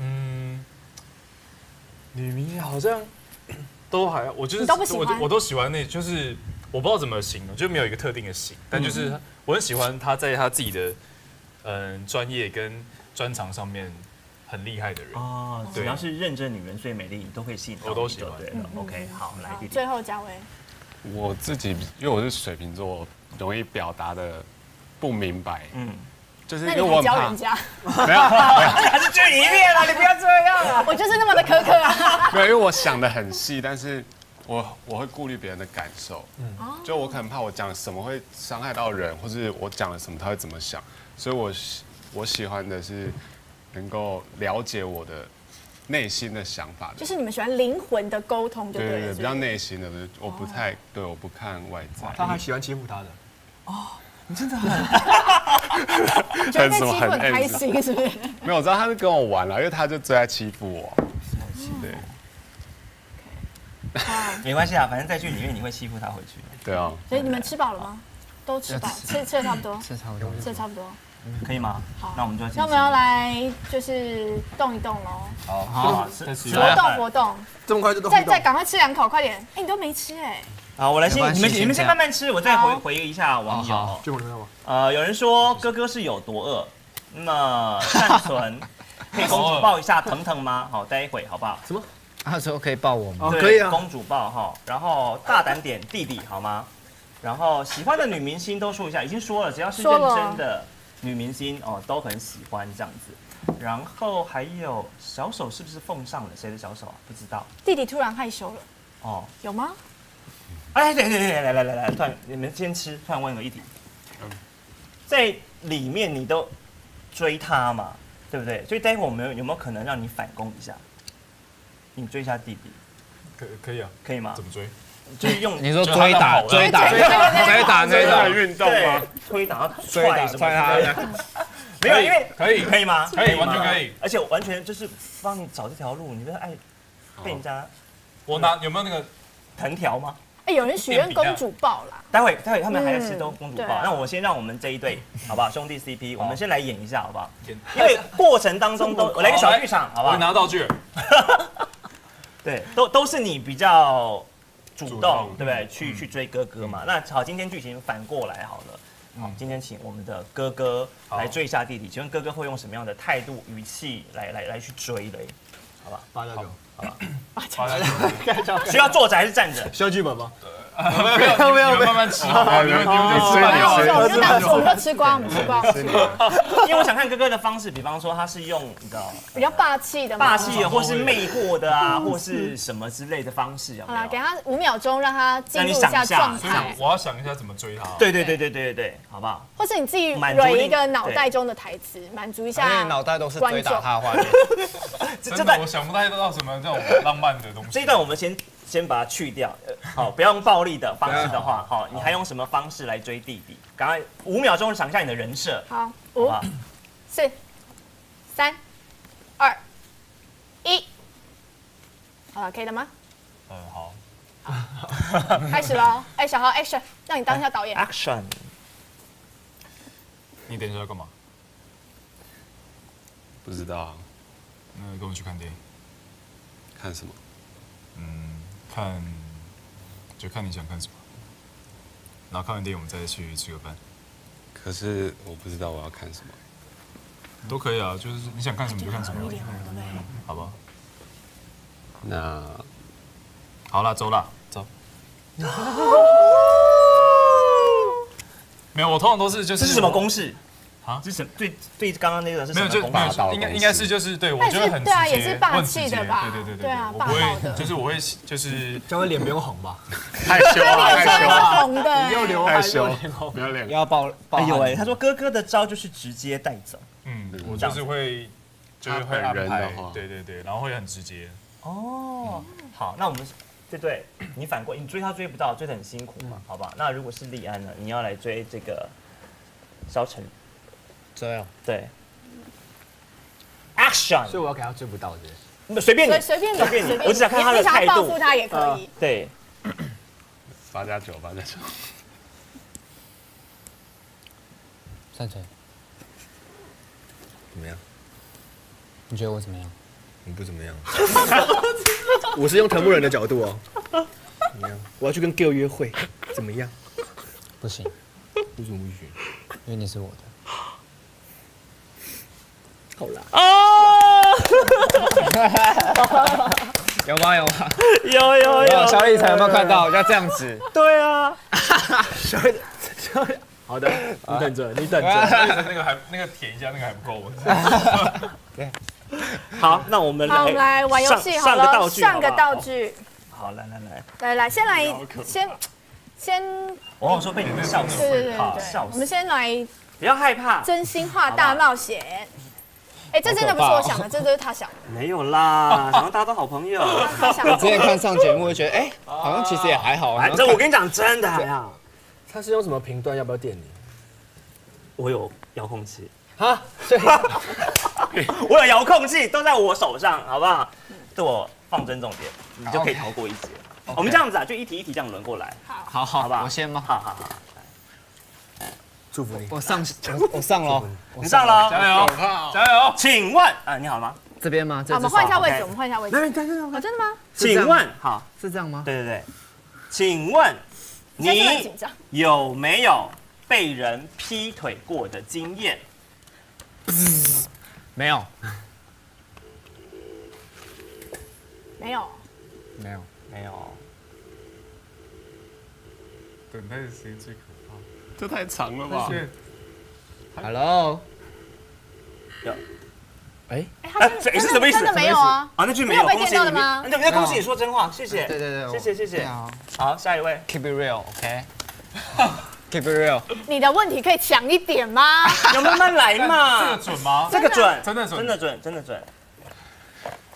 嗯，女明星好像都还，我就是都不喜欢，我都喜欢那，就是我不知道怎么形容，就没有一个特定的型，但就是我很喜欢她在她自己的嗯专业跟专长上面。 很厉害的人哦，只要是认真女人最美丽，你都会吸引到。我都喜欢。对 ，OK， 好，来，最后嘉威，我自己因为我是水瓶座，容易表达的不明白，嗯，就是因为我教人家，没有，还是就一面啊，你不要这样啊，我就是那么的苛刻啊，没有，因为我想的很细，但是我我会顾虑别人的感受，嗯，就我可能怕我讲什么会伤害到人，或是我讲了什么他会怎么想，所以我我喜欢的是能够了解我的。 内心的想法，就是你们喜欢灵魂的沟通，对不对？对对，比较内心的，我不太对，我不看外在。他还喜欢欺负他的，哦，你真的很，很什么很开心是不是？没有，我知道他是跟我玩了，因为他就最爱欺负我。对，没关系啊，反正在剧里面你会欺负他回去。对啊。所以你们吃饱了吗？都吃饱，吃吃的差不多，吃差不多，吃差不多。 可以吗？好，那我们就那我们要来就是动一动喽。好，好，活动活动。这么快就动？再再赶快吃两口，快点！哎，你都没吃哎。好，我来先，你们你们先慢慢吃，我再回回一下网友。就我这样吗？呃，有人说哥哥是有多饿，那么善存可以公主抱一下腾腾吗？好，待一会好不好？什么？他说可以抱我吗？可以啊，公主抱哈。然后大胆点弟弟好吗？然后喜欢的女明星都说一下，已经说了，只要是认真的。 女明星哦都很喜欢这样子，然后还有小手是不是奉上了？谁的小手啊？不知道。弟弟突然害羞了。哦，有吗？哎，对对对，来来来来，突然你们先吃，突然问个议题，在里面你都追他嘛，对不对？所以待会我们有没有可能让你反攻一下？你追一下弟弟。可可以啊？可以吗？怎么追？ 就是用你说追打、追打、追打、追打运动吗？推打、追打什么？没有，因为可以可以吗？可以，完全可以。而且完全就是帮你找这条路，你不要爱被人家。我拿有没有那个藤条吗？哎，有人许愿公主抱啦。待会待会他们还在吃都公主抱，那我先让我们这一对好不好？兄弟 C P， 我们先来演一下好不好？因为过程当中都我来个小剧场好不好？我拿道具。对，都都是你比较。 主动对不对？去去追哥哥嘛。那好，今天剧情反过来好了。好，今天请我们的哥哥来追一下弟弟。请问哥哥会用什么样的态度、语气来来来去追的？好吧，八加九，好吧，八加九。需要坐着还是站着？需要剧本吗？没有没有没有，慢慢吃。你们吃吧，我就当我们就吃光，我们吃光。因为我想看哥哥的方式，比方说他是用你知道比较霸气的、霸气的，或是魅惑的啊，或是什么之类的方式啊。好了，给他五秒钟，让他进入一下状态。我要想一下怎么追他。对对对对对对，好不好？或是你自己蕊一个脑袋中的台词，满足一下。因为脑袋都是追打他的画面。真的，我想不太到什么这种浪漫的东西。这一段我们先。 先把它去掉，好，不要用暴力的方式的话，好，你还用什么方式来追弟弟？赶快五秒钟想一下你的人设。好，五、四、三、二、一，好，可以了吗？嗯，好。好，开始喽！哎，小豪 ，action， 让你当下导演。action。你等一下要干嘛？不知道。那跟我去看电影。看什么？嗯。 看，就看你想看什么。然后看完电影，我们再去吃个饭。可是我不知道我要看什么。都可以啊，就是你想看什么就看什么，好吧？那好啦，走啦，走。没有，我通常都是就是。这是什么公式？ 啊，是什对对，刚刚那个是没有就没有，应该应该是就是对我觉得很对啊，也是霸气的吧？对对对对啊，霸道的，就是我会就是叫他脸不用红吧，害羞啊害羞啊，红的，又流汗又脸红，不要脸，不要爆爆。哎呦哎，他说哥哥的招就是直接带走，嗯，我就是会就是会人的话，对对对，然后会很直接。哦，好，那我们对对，你反过你追他追不到，追得很辛苦嘛，好吧？那如果是立安呢，你要来追这个萧晨。 这样对 ，action， 所以我要给他追不到这，随便你，随便你，随便你，我只想看他的态度，报复他也可以，对，八加九，八加九，赞成，怎么样？你觉得我怎么样？你不怎么样，我是用藤木人的角度哦，怎么样？我要去跟 Gil 约会，怎么样？不行，为什么不行？因为你是我的。 好啦！哦，有吗？有吗？有有有。小李才有没有看到？要这样子。对啊。小李，小李。好的，你等着，你等着。那个还那个舔一下，那个还不够。对。好，那我们来。我们来玩游戏好了。上个道具。好，来来来。来来，先来先先。我好说被你们笑死。对对对对。我们先来。不要害怕。真心话大冒险。 哎，这真的不是我想的，这都是他想的。没有啦，然后大家都好朋友。我之前看上节目，觉得哎，好像其实也还好。反正我跟你讲，真的还好。他是用什么评断？要不要电你？我有遥控器啊，所以我有遥控器，都在我手上，好不好？对我放真重点，你就可以逃过一劫。我们这样子啊，就一题一题这样轮过来。好，好，好吧，我先吗？好好好。 祝福你！我上，我上喽！你上喽！加油！加油！请问啊，你好吗？这边吗？我们换一下位置，我们换一下位置。来，真的吗？真的吗？请问，好，是这样吗？对对对，请问你有没有被人劈腿过的经验？没有，没有，没有，没有。等待谁最可怕？ 这太长了吧 ？Hello， 有，哎，哎，是什么意思？真的没有啊？啊，那句没有被见到的吗？那恭喜你说真话，谢谢，对对对，谢谢谢谢。好，下一位 ，Keep it real，OK，Keep it real。你的问题可以强一点吗？有慢慢来嘛。这个准吗？这个准，真的准，真的准，真的准。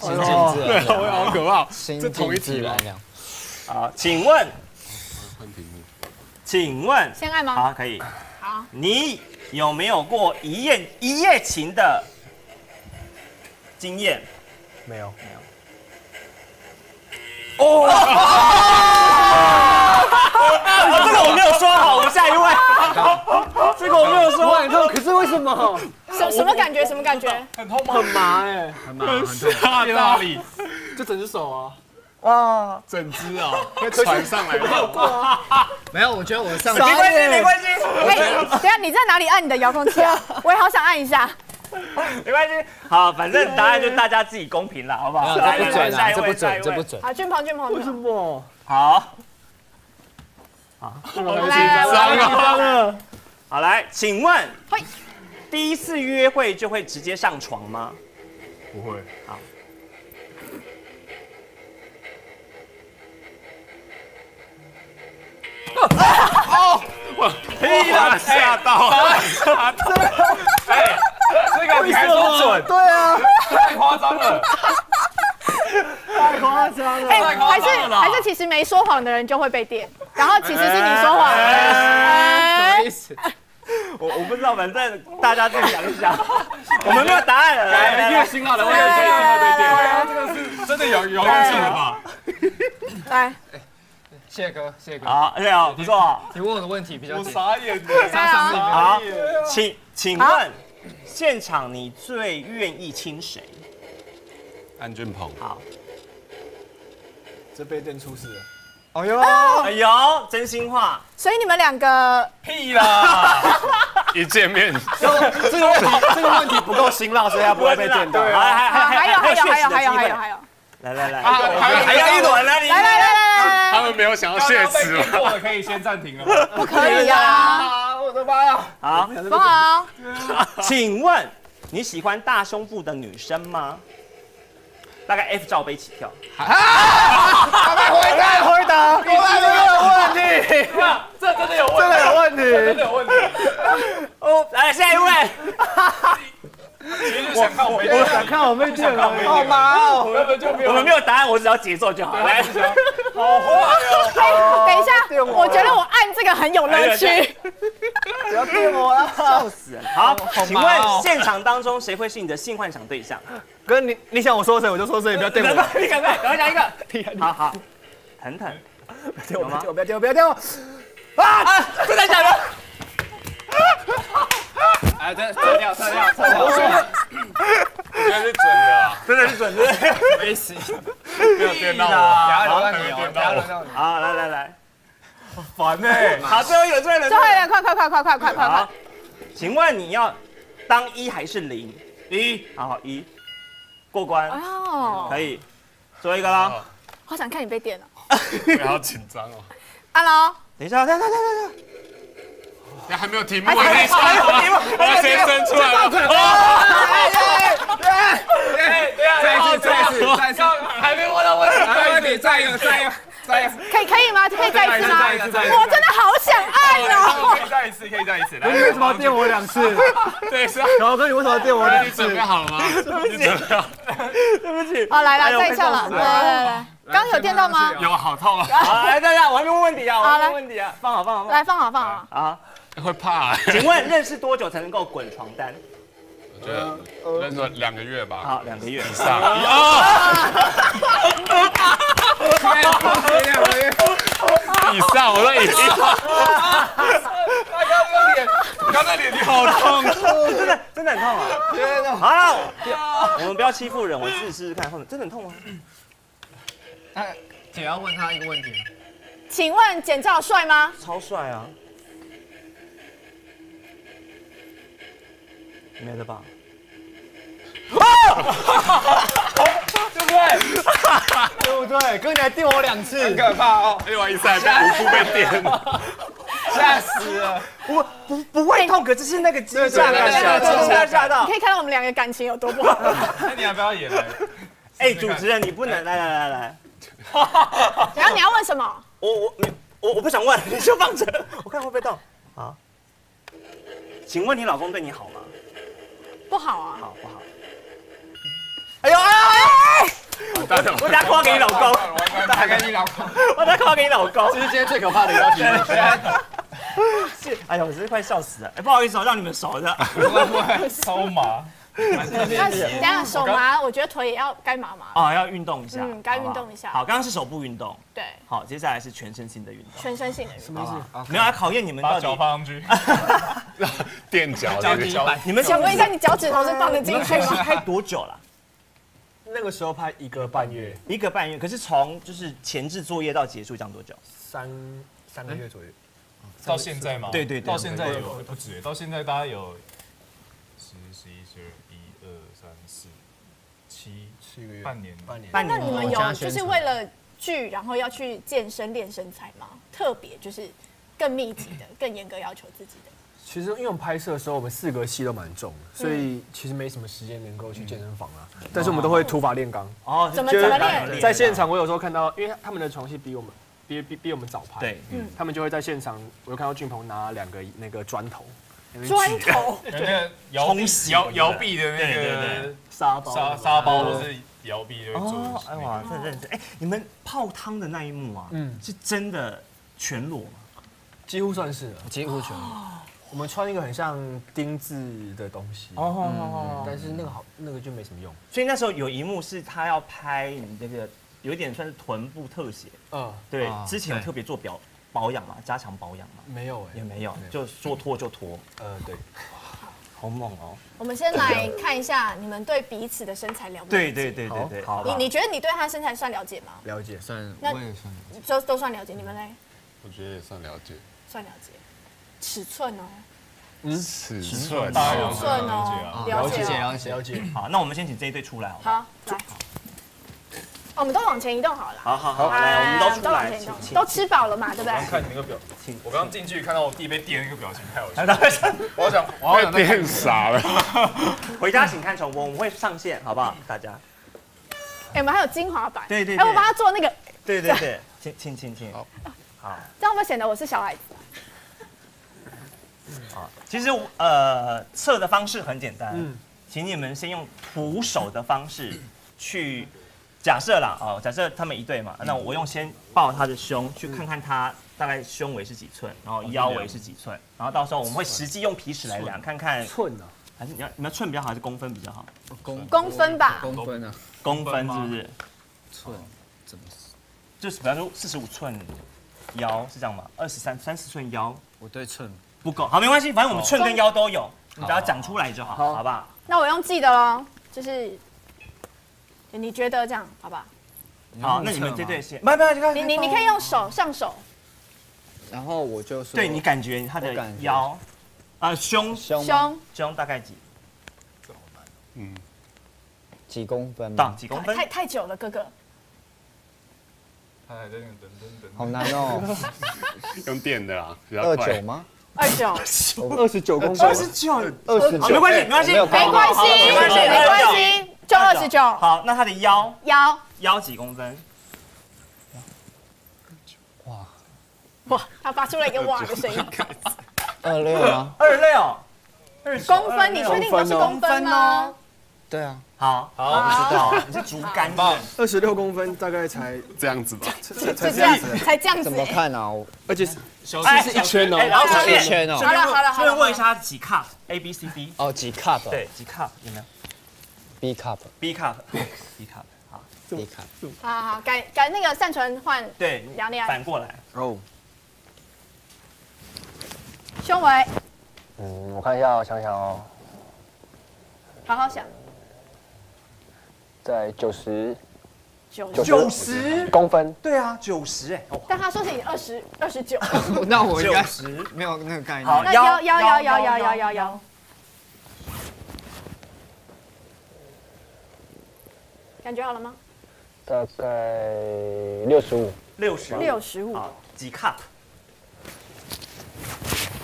新进制，对，我好可怕。这同一题了。好，请问。 请问，相爱吗？好，可以。好，你有没有过一夜一夜情的经验？没有，没有。哦，这个我没有说好，我们下一位。这个我没有说，很痛，可是为什么？什什么感觉？什么感觉？很痛吗？很麻哎，很麻，很痛。哪里？就整只手啊。 哇，整只啊，传上来了。没有，我觉得我上。没关系，没关系。哎，等下你在哪里按你的遥控器啊？我也好想按一下。没关系，好，反正答案就大家自己公平了，好不好？这不准，这不准，这不准。好，俊鹏，俊鹏，为什么？好，好，来，来，好来，请问，第一次约会就会直接上床吗？不会，好。 哦，我屁啦！吓到，吓到！哎，这个你还说准？对啊，太夸张了，太夸张了！哎，还是还是，其实没说谎的人就会被电，然后其实是你说谎。什么意思？我我不知道，反正大家自己想一想。我们没有答案了，来，因为新浪的，我有新浪的对电，这个是真的有有勇气的吧？来。 谢哥，谢哥，好，对啊，不错。你问我的问题比较，我傻眼的，傻傻的。好，请请问，现场你最愿意亲谁？安俊鹏。好，这被电出事了。哎呦，哎呦，真心话。所以你们两个屁啦！一见面，这个问题，这个问题不够辛辣，所以他不会被电到。还还还有还有还有还有还有，来来来，还有一轮来，来来来。 他们没有想要谢词吗？过了可以先暂停了吗？不可以啊！我的妈呀！好，冯豪，请问你喜欢大胸部的女生吗？大概 F 罩杯起跳。啊！我来回答，回答，我来这个有问题。这真的有问题，真的有问题，真的有问题。哦，来下一位。 想看我，我想看我妹弟，好麻哦！我们没有答案，我只要节奏就好。来，好坏哦！等一下，我觉得我按这个很有乐趣。不要骗我啊！笑死人！好，请问现场当中谁会是你的性幻想对象？哥，你你想我说谁我就说谁，不要对我。你赶快，赶快讲一个。好好，腾腾，有吗？不要丢，不要丢！啊！真的假的？ 哎，真真掉，真掉，真掉！真的是准的，真的是准的，没事，没有电到我，没有电到我。好，来来来，烦哎！好，最后一轮，最后一轮，最后一轮，快快快快快快快！好，请问你要当一还是零？一，好，一，过关，可以。最后一个啦！好想看你被电哦！我好紧张哦。Hello， 等一下，等等等等。 你还没有题目，我先生出来了。哦，再一次，再一次，还没问到问题，快点，再一个，再一个，再一个，可以可以吗？可以再一次吗？我真的好想爱哦！可以再一次，可以再一次。你为什么要电我两次？对，是啊。老哥，你为什么要电我两次？你准备好了吗？对不起，对不起。哦，来来，再一下了，来来来。 刚有电到吗？有，好痛啊！来，大家，我还没问问题啊，我还没问问题啊，放好，放好，来，放好，放好啊！会怕？请问认识多久才能够滚床单？我觉得认识两个月吧。好，两个月以上。以上，我说以上。 刚才脸，你好痛，真的真的很痛啊！真的好，我们不要欺负人，我自己试试看，后面真的很痛吗？ 姐要问他一个问题，请问简兆帅吗？超帅啊！没得吧？对不对？对不对？哥，你还电我两次，很可怕哦！一玩一赛，无辜被电，吓死了！不不不会痛，可是那个惊吓到，惊吓吓到。你可以看到我们两个感情有多不好。那你要不要也来？ 哎，主持人，你不能来来来来，然后你要问什么？我我你我我不想问，你就放着，我看会不会动。好，请问你老公对你好吗？不好啊。好不好？哎呦哎！我打电话给你老公，打给你老公，我打电话给你老公。这是今天最可怕的一道题。是，哎呦，我真是快笑死了。哎，不好意思，我让你们熟的。超麻。 那等下手麻，我觉得腿也要该麻麻哦，要运动一下，嗯，该运动一下。好，刚刚是手部运动，对。好，接下来是全身性的运动。全身性的运动什么意思？没有要考验你们到底。把脚放上去，垫脚，脚底板。你们想问一下，你脚趾头是放得进去吗？拍多久了？那个时候拍一个半月，一个半月。可是从就是前置作业到结束这样多久？三三个月左右。到现在吗？对对对，到现在有不止，到现在大家有十十一十二。 七七个月，半年，半年。那你们有就是为了剧，然后要去健身练身材吗？特别就是更密集的、更严格要求自己的。其实因为我们拍摄的时候，我们四个戏都蛮重，所以其实没什么时间能够去健身房啊。但是我们都会土法炼钢。哦，怎么怎么练？在现场我有时候看到，因为他们的床戏比我们比比比我们早拍，对，他们就会在现场，我有看到俊鹏拿两个那个砖头。 砖头，那个摇摇摇臂的那个沙包，沙沙包都是摇臂的。哦，哎哇，真认真！哎，你们泡汤的那一幕啊，嗯，是真的全裸吗？几乎算是，几乎全裸。我们穿一个很像钉子的东西，哦，但是那个好，那个就没什么用。所以那时候有一幕是他要拍你那个，有一点算是臀部特写，嗯，对，之前特别做表。 保养嘛，加强保养嘛，没有哎，也没有，就说脱就脱。呃，对，好猛哦！我们先来看一下你们对彼此的身材了解。对对对对对，好。你你觉得你对他身材算了解吗？了解，算，我也算。都都算了解，你们嘞？我觉得也算了解。算了解，尺寸哦。嗯，尺寸，尺寸哦，了解了解了解。好，那我们先请这一对出来好吗？好，来。 我们都往前移动好了。好好好，来，我们都往前移动，都吃饱了嘛，对不对？我看你那个表情，我刚进去看到我弟被电那个表情，太好笑了。我想，我想变傻了。回家请看重播，我们会上线，好不好？大家。哎，我们还有精华版。对对。哎，我帮他做那个。对对对，请请请请。好。好。这样会不会显得我是小孩子？好，其实呃，测的方式很简单，请你们先用徒手的方式去。 假设啦，哦，假设他们一对嘛，那我用先抱他的胸，去看看他大概胸围是几寸，然后腰围是几寸，然后到时候我们会实际用皮尺来量，看看寸呢，还是你要你们寸比较好，还是公分比较好？公公分吧，公分啊，公分是不是？寸怎么？就是比方说四十五寸腰是这样吗？二十三三十寸腰，我对寸不够，好没关系，反正我们寸跟腰都有，你只要讲出来就好，好不好？那我用记的咯，就是。 你觉得这样好不好？好，那你们这对先，不不，你你你可以用手上手，然后我就说，对你感觉他的腰，啊胸胸胸大概几？嗯，几公分？到几公分？太太久了，哥哥。好难哦。用电的啊，比较快。二九吗？二九，二十九公分。二十九，二十九，没关系，没关系，没关系，没关系，没关系，就二十九。好，那他的腰，腰，腰几公分？哇哇，他发出了一个哇的声音。二六啊，二六。 公分，你确定不是公分吗？对啊，好，好，我知道，你是竹竿吧？二十六公分大概才这样子吧，才这样子，才这样子。怎么看啊？而且小是一圈哦，然后是一圈哦。好了好了，顺便问一下几 cup A B C D？ 哦，几 cup？ 对，几 cup 有没有 ？B cup，B cup，B cup， 好 ，B cup。好好，改改那个善存换对梁丽安反过来哦。胸围。 嗯，我看一下，我想想哦。好好想。在九十。九十公分。对啊，九十哎。但他说是你二十二十九。那我应该没有那个概念。好，腰腰腰腰腰腰腰腰。感觉好了吗？大概六十五。六十。六十五。几 cup？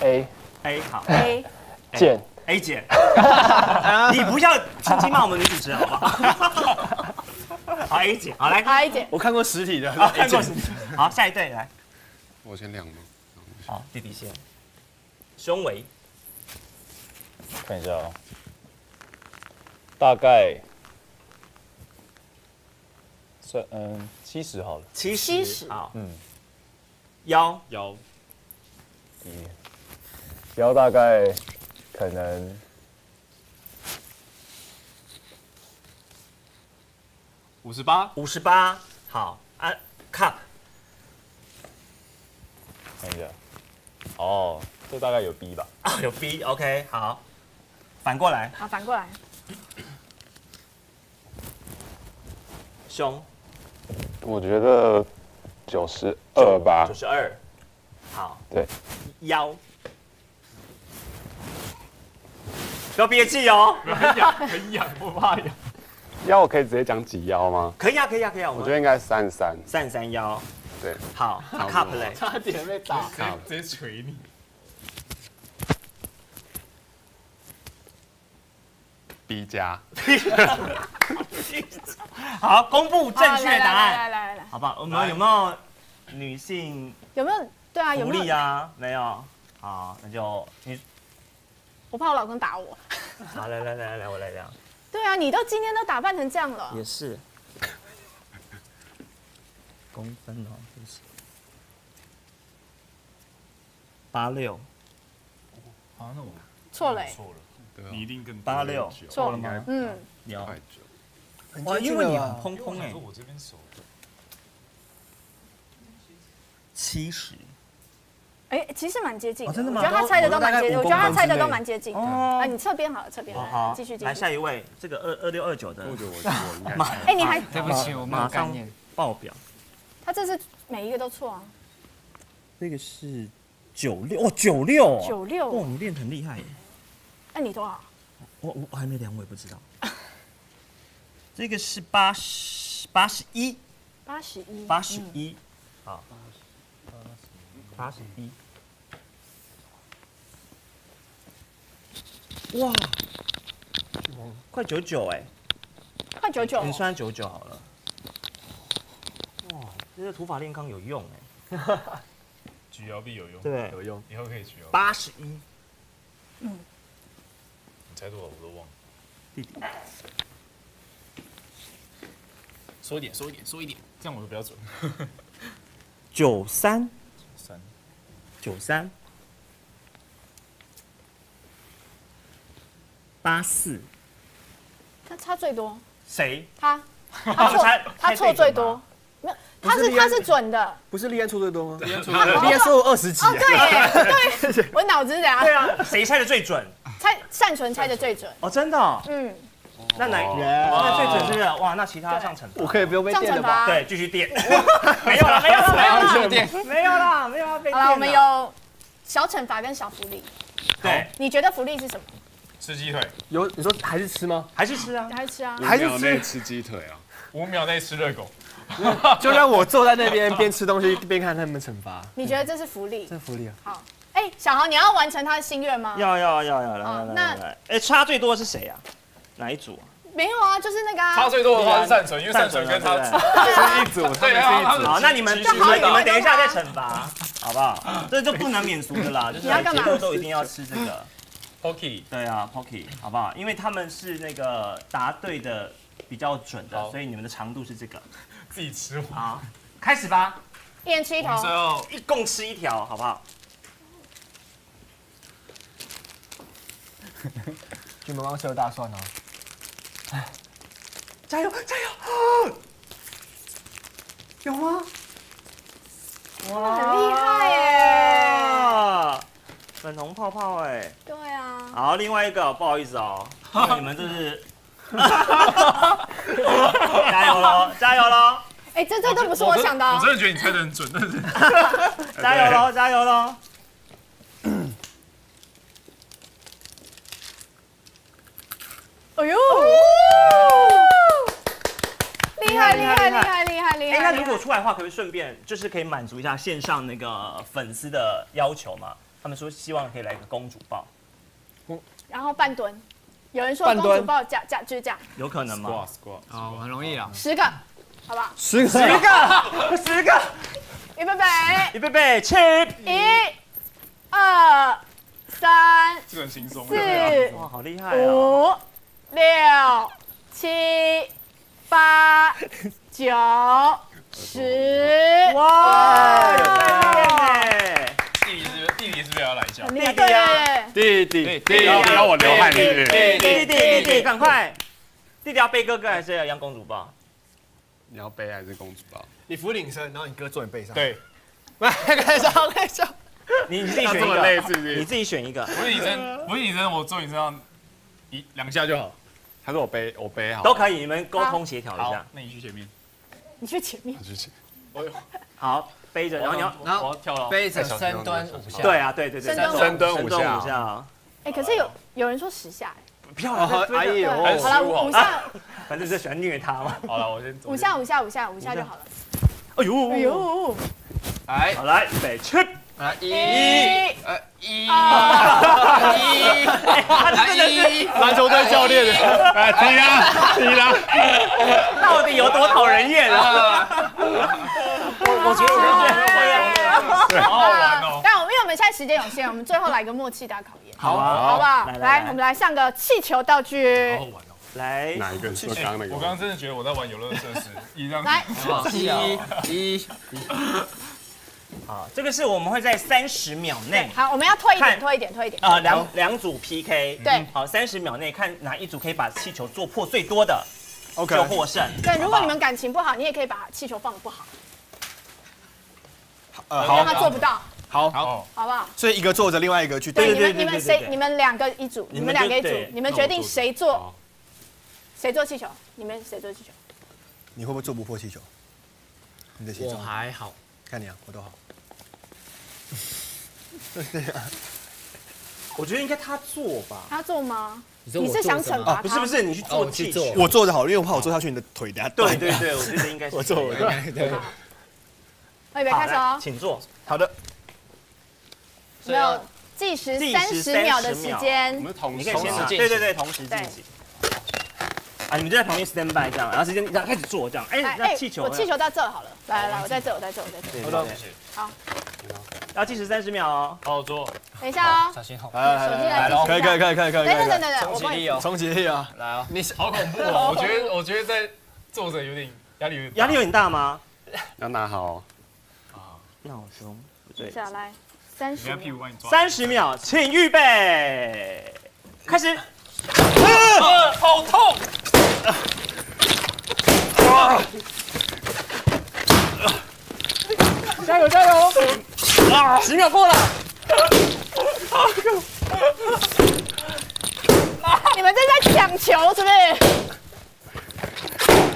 A。 A 好 ，A 减 A 减，你不要轻轻骂我们女主持人好不好？好 A 减，好来 A 减，我看过实体的，看过实体。好，下一对来，我先量吗？好，弟弟先。胸围，看一下哦，大概算嗯七十好了，七十好，嗯，腰腰，一。 腰大概可能五十八，五十八，好啊 ，cup， 看一下，哦，这大概有 B 吧？啊，有 B，OK， 好，反过来，好，反过来，胸，我觉得九十二吧，九十二，好，对，腰。 不要憋气哦，很痒，很痒，不怕痒。腰我可以直接讲几腰吗？可以啊，可以啊，可以啊。我觉得应该三十三，三十三腰。对，好 ，cup 嘞，差点被打，直接捶你。B 加。好，公布正确答案。来来来，好不好？我们有没有女性？有没有？对啊，有没有？福利啊，没有。好，那就你。 我怕我老公打我。好，来来来来，我来这样。对啊，你都今天都打扮成这样了。也是。公分哦，真是。八六。啊，那我错了。错了。你一定更八六错了吗？嗯。幺。哇，因为你很蓬蓬哎。我这边手。七十。 哎，其实蛮接近，我觉得他猜的都蛮接近，我觉得他猜的都蛮接近。啊，你侧边好了，侧边好，继续继续。来下一位，这个二二六二九的。二九我我应该。哎，你还对不起，我马上爆表。他这次每一个都错啊。这个是九六哦，九六。九六。哇，你练很厉害耶。那你多少？我我还没量，我也不知道。这个是八十八十一。八十一。八十一。好。 八十一，哇，快九九哎，快九九，你算九九好了。哇，这个土法炼钢有用哎，举摇臂有用，对，有用，以后可以举摇。八十一，嗯，你猜多少我都忘了。弟弟，说一点，说一点，说一点，这样我就比较准。九三。 九三八四，他差最多。谁？他，他错，他错最多。没有，他是他是准的。不是立安错最多吗？立安错二十几。哦，对对，我脑子是怎样？对啊，谁猜的最准？猜善存猜的最准。哦，真的。嗯。那哪？那最准是不是？哇，那其他上惩罚。我可以不用被电了吧？对，继续电。没有了，没有了，没有了。没有啦，没有啦，被电。好了，我们有小惩罚跟小福利。对，你觉得福利是什么？吃鸡腿。有你说还是吃吗？还是吃啊？还是吃啊？还是吃鸡腿啊？五秒内吃热狗，就让我坐在那边边吃东西边看他们惩罚。你觉得这是福利？这是福利啊！好，哎，小豪，你要完成他的心愿吗？要要要要！来来来来，哎，差最多是谁啊？哪一组啊？没有啊，就是那个啊。差最多的话是善存，因为善存跟他是一组，对啊。好，那你们你们你们等一下再惩罚，好不好？这就不能免俗的啦，就是节目都一定要吃这个。 Pocky， 对啊 ，Pocky， 好不好？因为他们是那个答对的比较准的，所以你们的长度是这个。自己吃完。好，开始吧。一人吃一条。最后一共吃一条，好不好？君萌刚吃了大蒜哦。哎，加油加油！啊、有吗？哇，很厉害耶！粉红泡泡哎。对啊。 好，另外一个不好意思哦，你们这是加油喽，加油喽！哎，这这都不是我想的，我真的觉得你猜得很准，但是加油喽，加油喽！哎呦，厉害厉害厉害厉害厉害！哎，那如果出来的话，可不可以顺便就是可以满足一下线上那个粉丝的要求嘛？他们说希望可以来个公主抱。 然后半蹲，有人说公主抱假假就是这样，有可能吗？哦，很容易啊，十个，好不好？十个，十个，十个，预备备，预备备，起，一、二、三，这个很轻松，四，哇，好厉害哦，五、六、七、八、九、十，哇，有概念耶！ 弟弟是不是要来一下？弟弟啊，弟弟，弟弟要我流汗，弟弟，弟弟，弟弟，赶快！弟弟要背哥哥还是要养公主抱？你要背还是公主抱？你俯领身，然后你哥坐你背上。对，来，开始，开始。你你自己选一个，你自己选一个。俯领身，俯领身，我坐你身上一两下就好。还是我背，我背好。都可以，你们沟通协调一下。那你去前面，你去前面，我去前。好。 背着，然后你要，然后背着深蹲五下。对啊，对对对，深蹲五下。哎，可是有有人说十下，漂亮，哎呦，好了，五下，反正就喜欢虐他嘛。好了，我先五下五下五下五下就好了。哎呦哎呦，来，来，北去，来一，呃一，一，他真的是篮球队教练，哎，踢啦踢啦，到底有多讨人厌啊！ 我觉得我们好好玩哦！但我因为我们现在时间有限，我们最后来一个默契大考验，好啊，好不好？来，我们来上个气球道具，好好玩哦！来，哪一个？是刚那个？我刚刚真的觉得我在玩游乐设施，一张来，一，一，好，这个是我们会在三十秒内，好，我们要退一点，退一点，退一点，啊，两两组 P K， 对，好，三十秒内看哪一组可以把气球做破最多的， OK 就获胜。对，如果你们感情不好，你也可以把气球放得不好。 呃，好，他做不到，好，好，好不好？所以一个坐着，另外一个去。对，你们你们谁？你们两个一组，你们两个一组，你们决定谁做，谁做气球？你们谁做气球？你会不会做不破气球？你的气球？我还好，看你啊，我都好。我觉得应该他做吧。他做吗？你是想惩罚？不是不是，你去做气球。我做的好，因为我怕我坐下去，你的腿等下断。对对对，我觉得应该是。我做，我做。 预备开始哦，请坐。好的。没有计时三十秒的时间，我们同时进行。对对对，同时进行。啊，你们就在旁边 stand by 这样，然后时间开始做这样。哎，那气球，我气球到这好了。来来来，我在这，我在这，我在这。好的，好。要计时三十秒哦。好做。等一下哦，小心哦。来来来，可以可以可以可以可以。等等等等，冲击力哦，冲击力啊！来啊！你好恐怖哦！我觉得我觉得在坐着有点压力有压力有点大吗？要拿好。 闹钟，对，下来，三十，三十秒，请预备，开始。啊，好痛！啊，加油加油！啊，十秒过了。你们正在抢球是不是？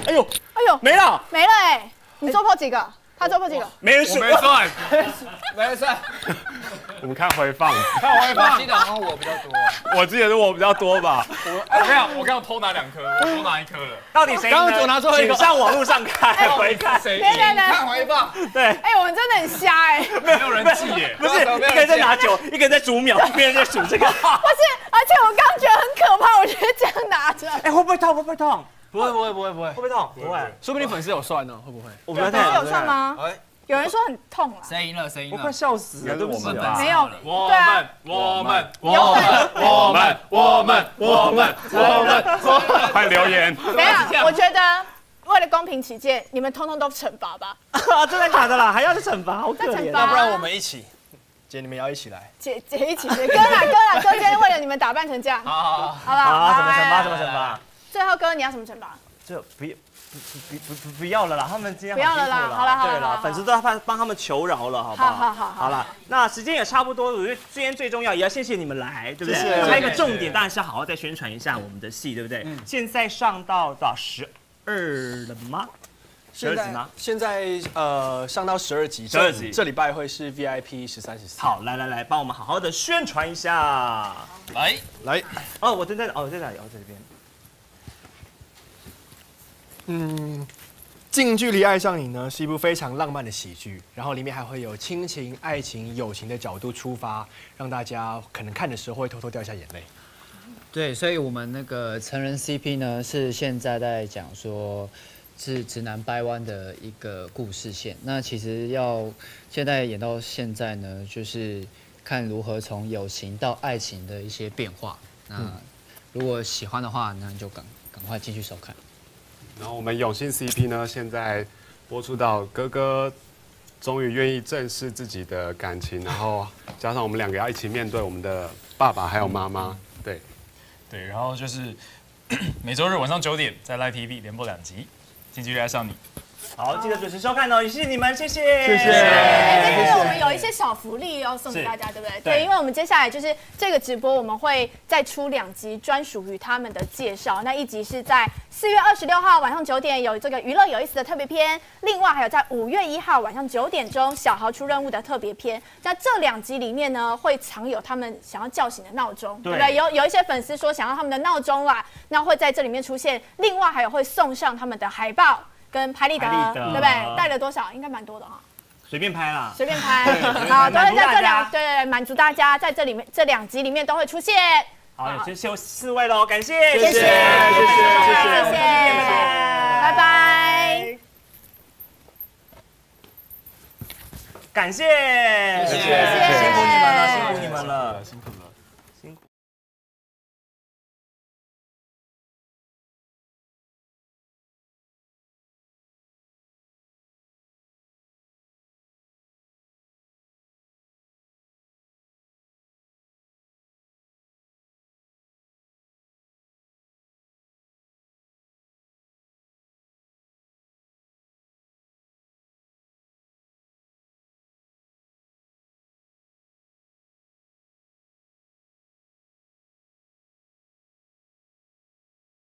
哎呦，哎呦，没了，没了哎！你做破几个？ 他做过几个？没人数，没算，没算，我们看回放，看回放。我记得好像我比较多，我记得是我比较多吧。我我刚我刚偷拿两颗，我偷拿一颗了。到底谁？刚刚我拿出一个，上网路上看回看谁？来来来，看回放。对，哎，我们真的很瞎哎，没有人记耶。不是，一个在拿酒，一个在数秒，别人在数这个。不是，而且我刚觉得很可怕，我觉得这样拿着，哎，会不会痛？会不会痛？不会不会不会不会，会不会痛？不会，说不定粉丝有算呢，会不会？我们粉丝有算吗？有人说很痛了，谁赢了？谁赢了？我快笑死了，对不起啊！没有，我们我们我们我们我们我们我们，快留言！没有，我觉得为了公平起见，你们通通都惩罚吧。真的假的啦？还要去惩罚？好可怜！要不然我们一起，姐你们要一起来，姐姐一起，哥啦哥啦哥，今天为了你们打扮成这样，好好好，好啦，好，怎么惩罚？怎么惩罚？最后哥你要什么惩罚？就别。不不不不要了啦！他们今天不要了啦，好了好了，对啦，粉丝都要帮帮他们求饶了，好不好？好好好，好了，那时间也差不多，我觉得今天最重要也要谢谢你们来，对不对？还有一个重点当然是好好再宣传一下我们的戏，对不对？现在上到到十二了吗？十二集吗？现在呃上到十二集，十二集，这礼拜会是 V I P 十三十四。好，来来来，帮我们好好的宣传一下，来来，哦，我正在哦在哪里？哦在这边。 嗯，近距离爱上你呢是一部非常浪漫的喜剧，然后里面还会有亲情、爱情、友情的角度出发，让大家可能看的时候会偷偷掉下眼泪。对，所以我们那个成人 C P 呢是现在在讲说，是直男掰弯的一个故事线。那其实要现在演到现在呢，就是看如何从友情到爱情的一些变化。那如果喜欢的话，那就赶赶快继续收看。 然后我们永信 C P 呢，现在播出到哥哥终于愿意正视自己的感情，然后加上我们两个要一起面对我们的爸爸还有妈妈，对，对，然后就是每周日晚上九点在 LINE T V 连播两集，近距离爱上你。好，记得准时收看哦，也谢谢你们，谢谢，谢谢。哎，这次我们有一些小福利要送给大家，对不对？对，因为我们接下来就是这个直播，我们会再出两集专属于他们的介绍。那一集是在四月二十六号晚上九点有这个娱乐有意思的特别篇，另外还有在五月一号晚上九点钟小豪出任务的特别篇。那这两集里面呢，会藏有他们想要叫醒的闹钟，对不对？有有一些粉丝说想要他们的闹钟啦，那会在这里面出现。另外还有会送上他们的海报。 跟拍立得，对不对？带了多少？应该蛮多的哈。随便拍啦，随便拍。好，都会在这两对对满足大家，在这里面这两集里面都会出现。好，也先有四位喽，感谢，谢谢，谢谢，谢谢，谢谢，拜拜，感谢，谢谢，辛苦你们了，辛苦你们了，辛苦。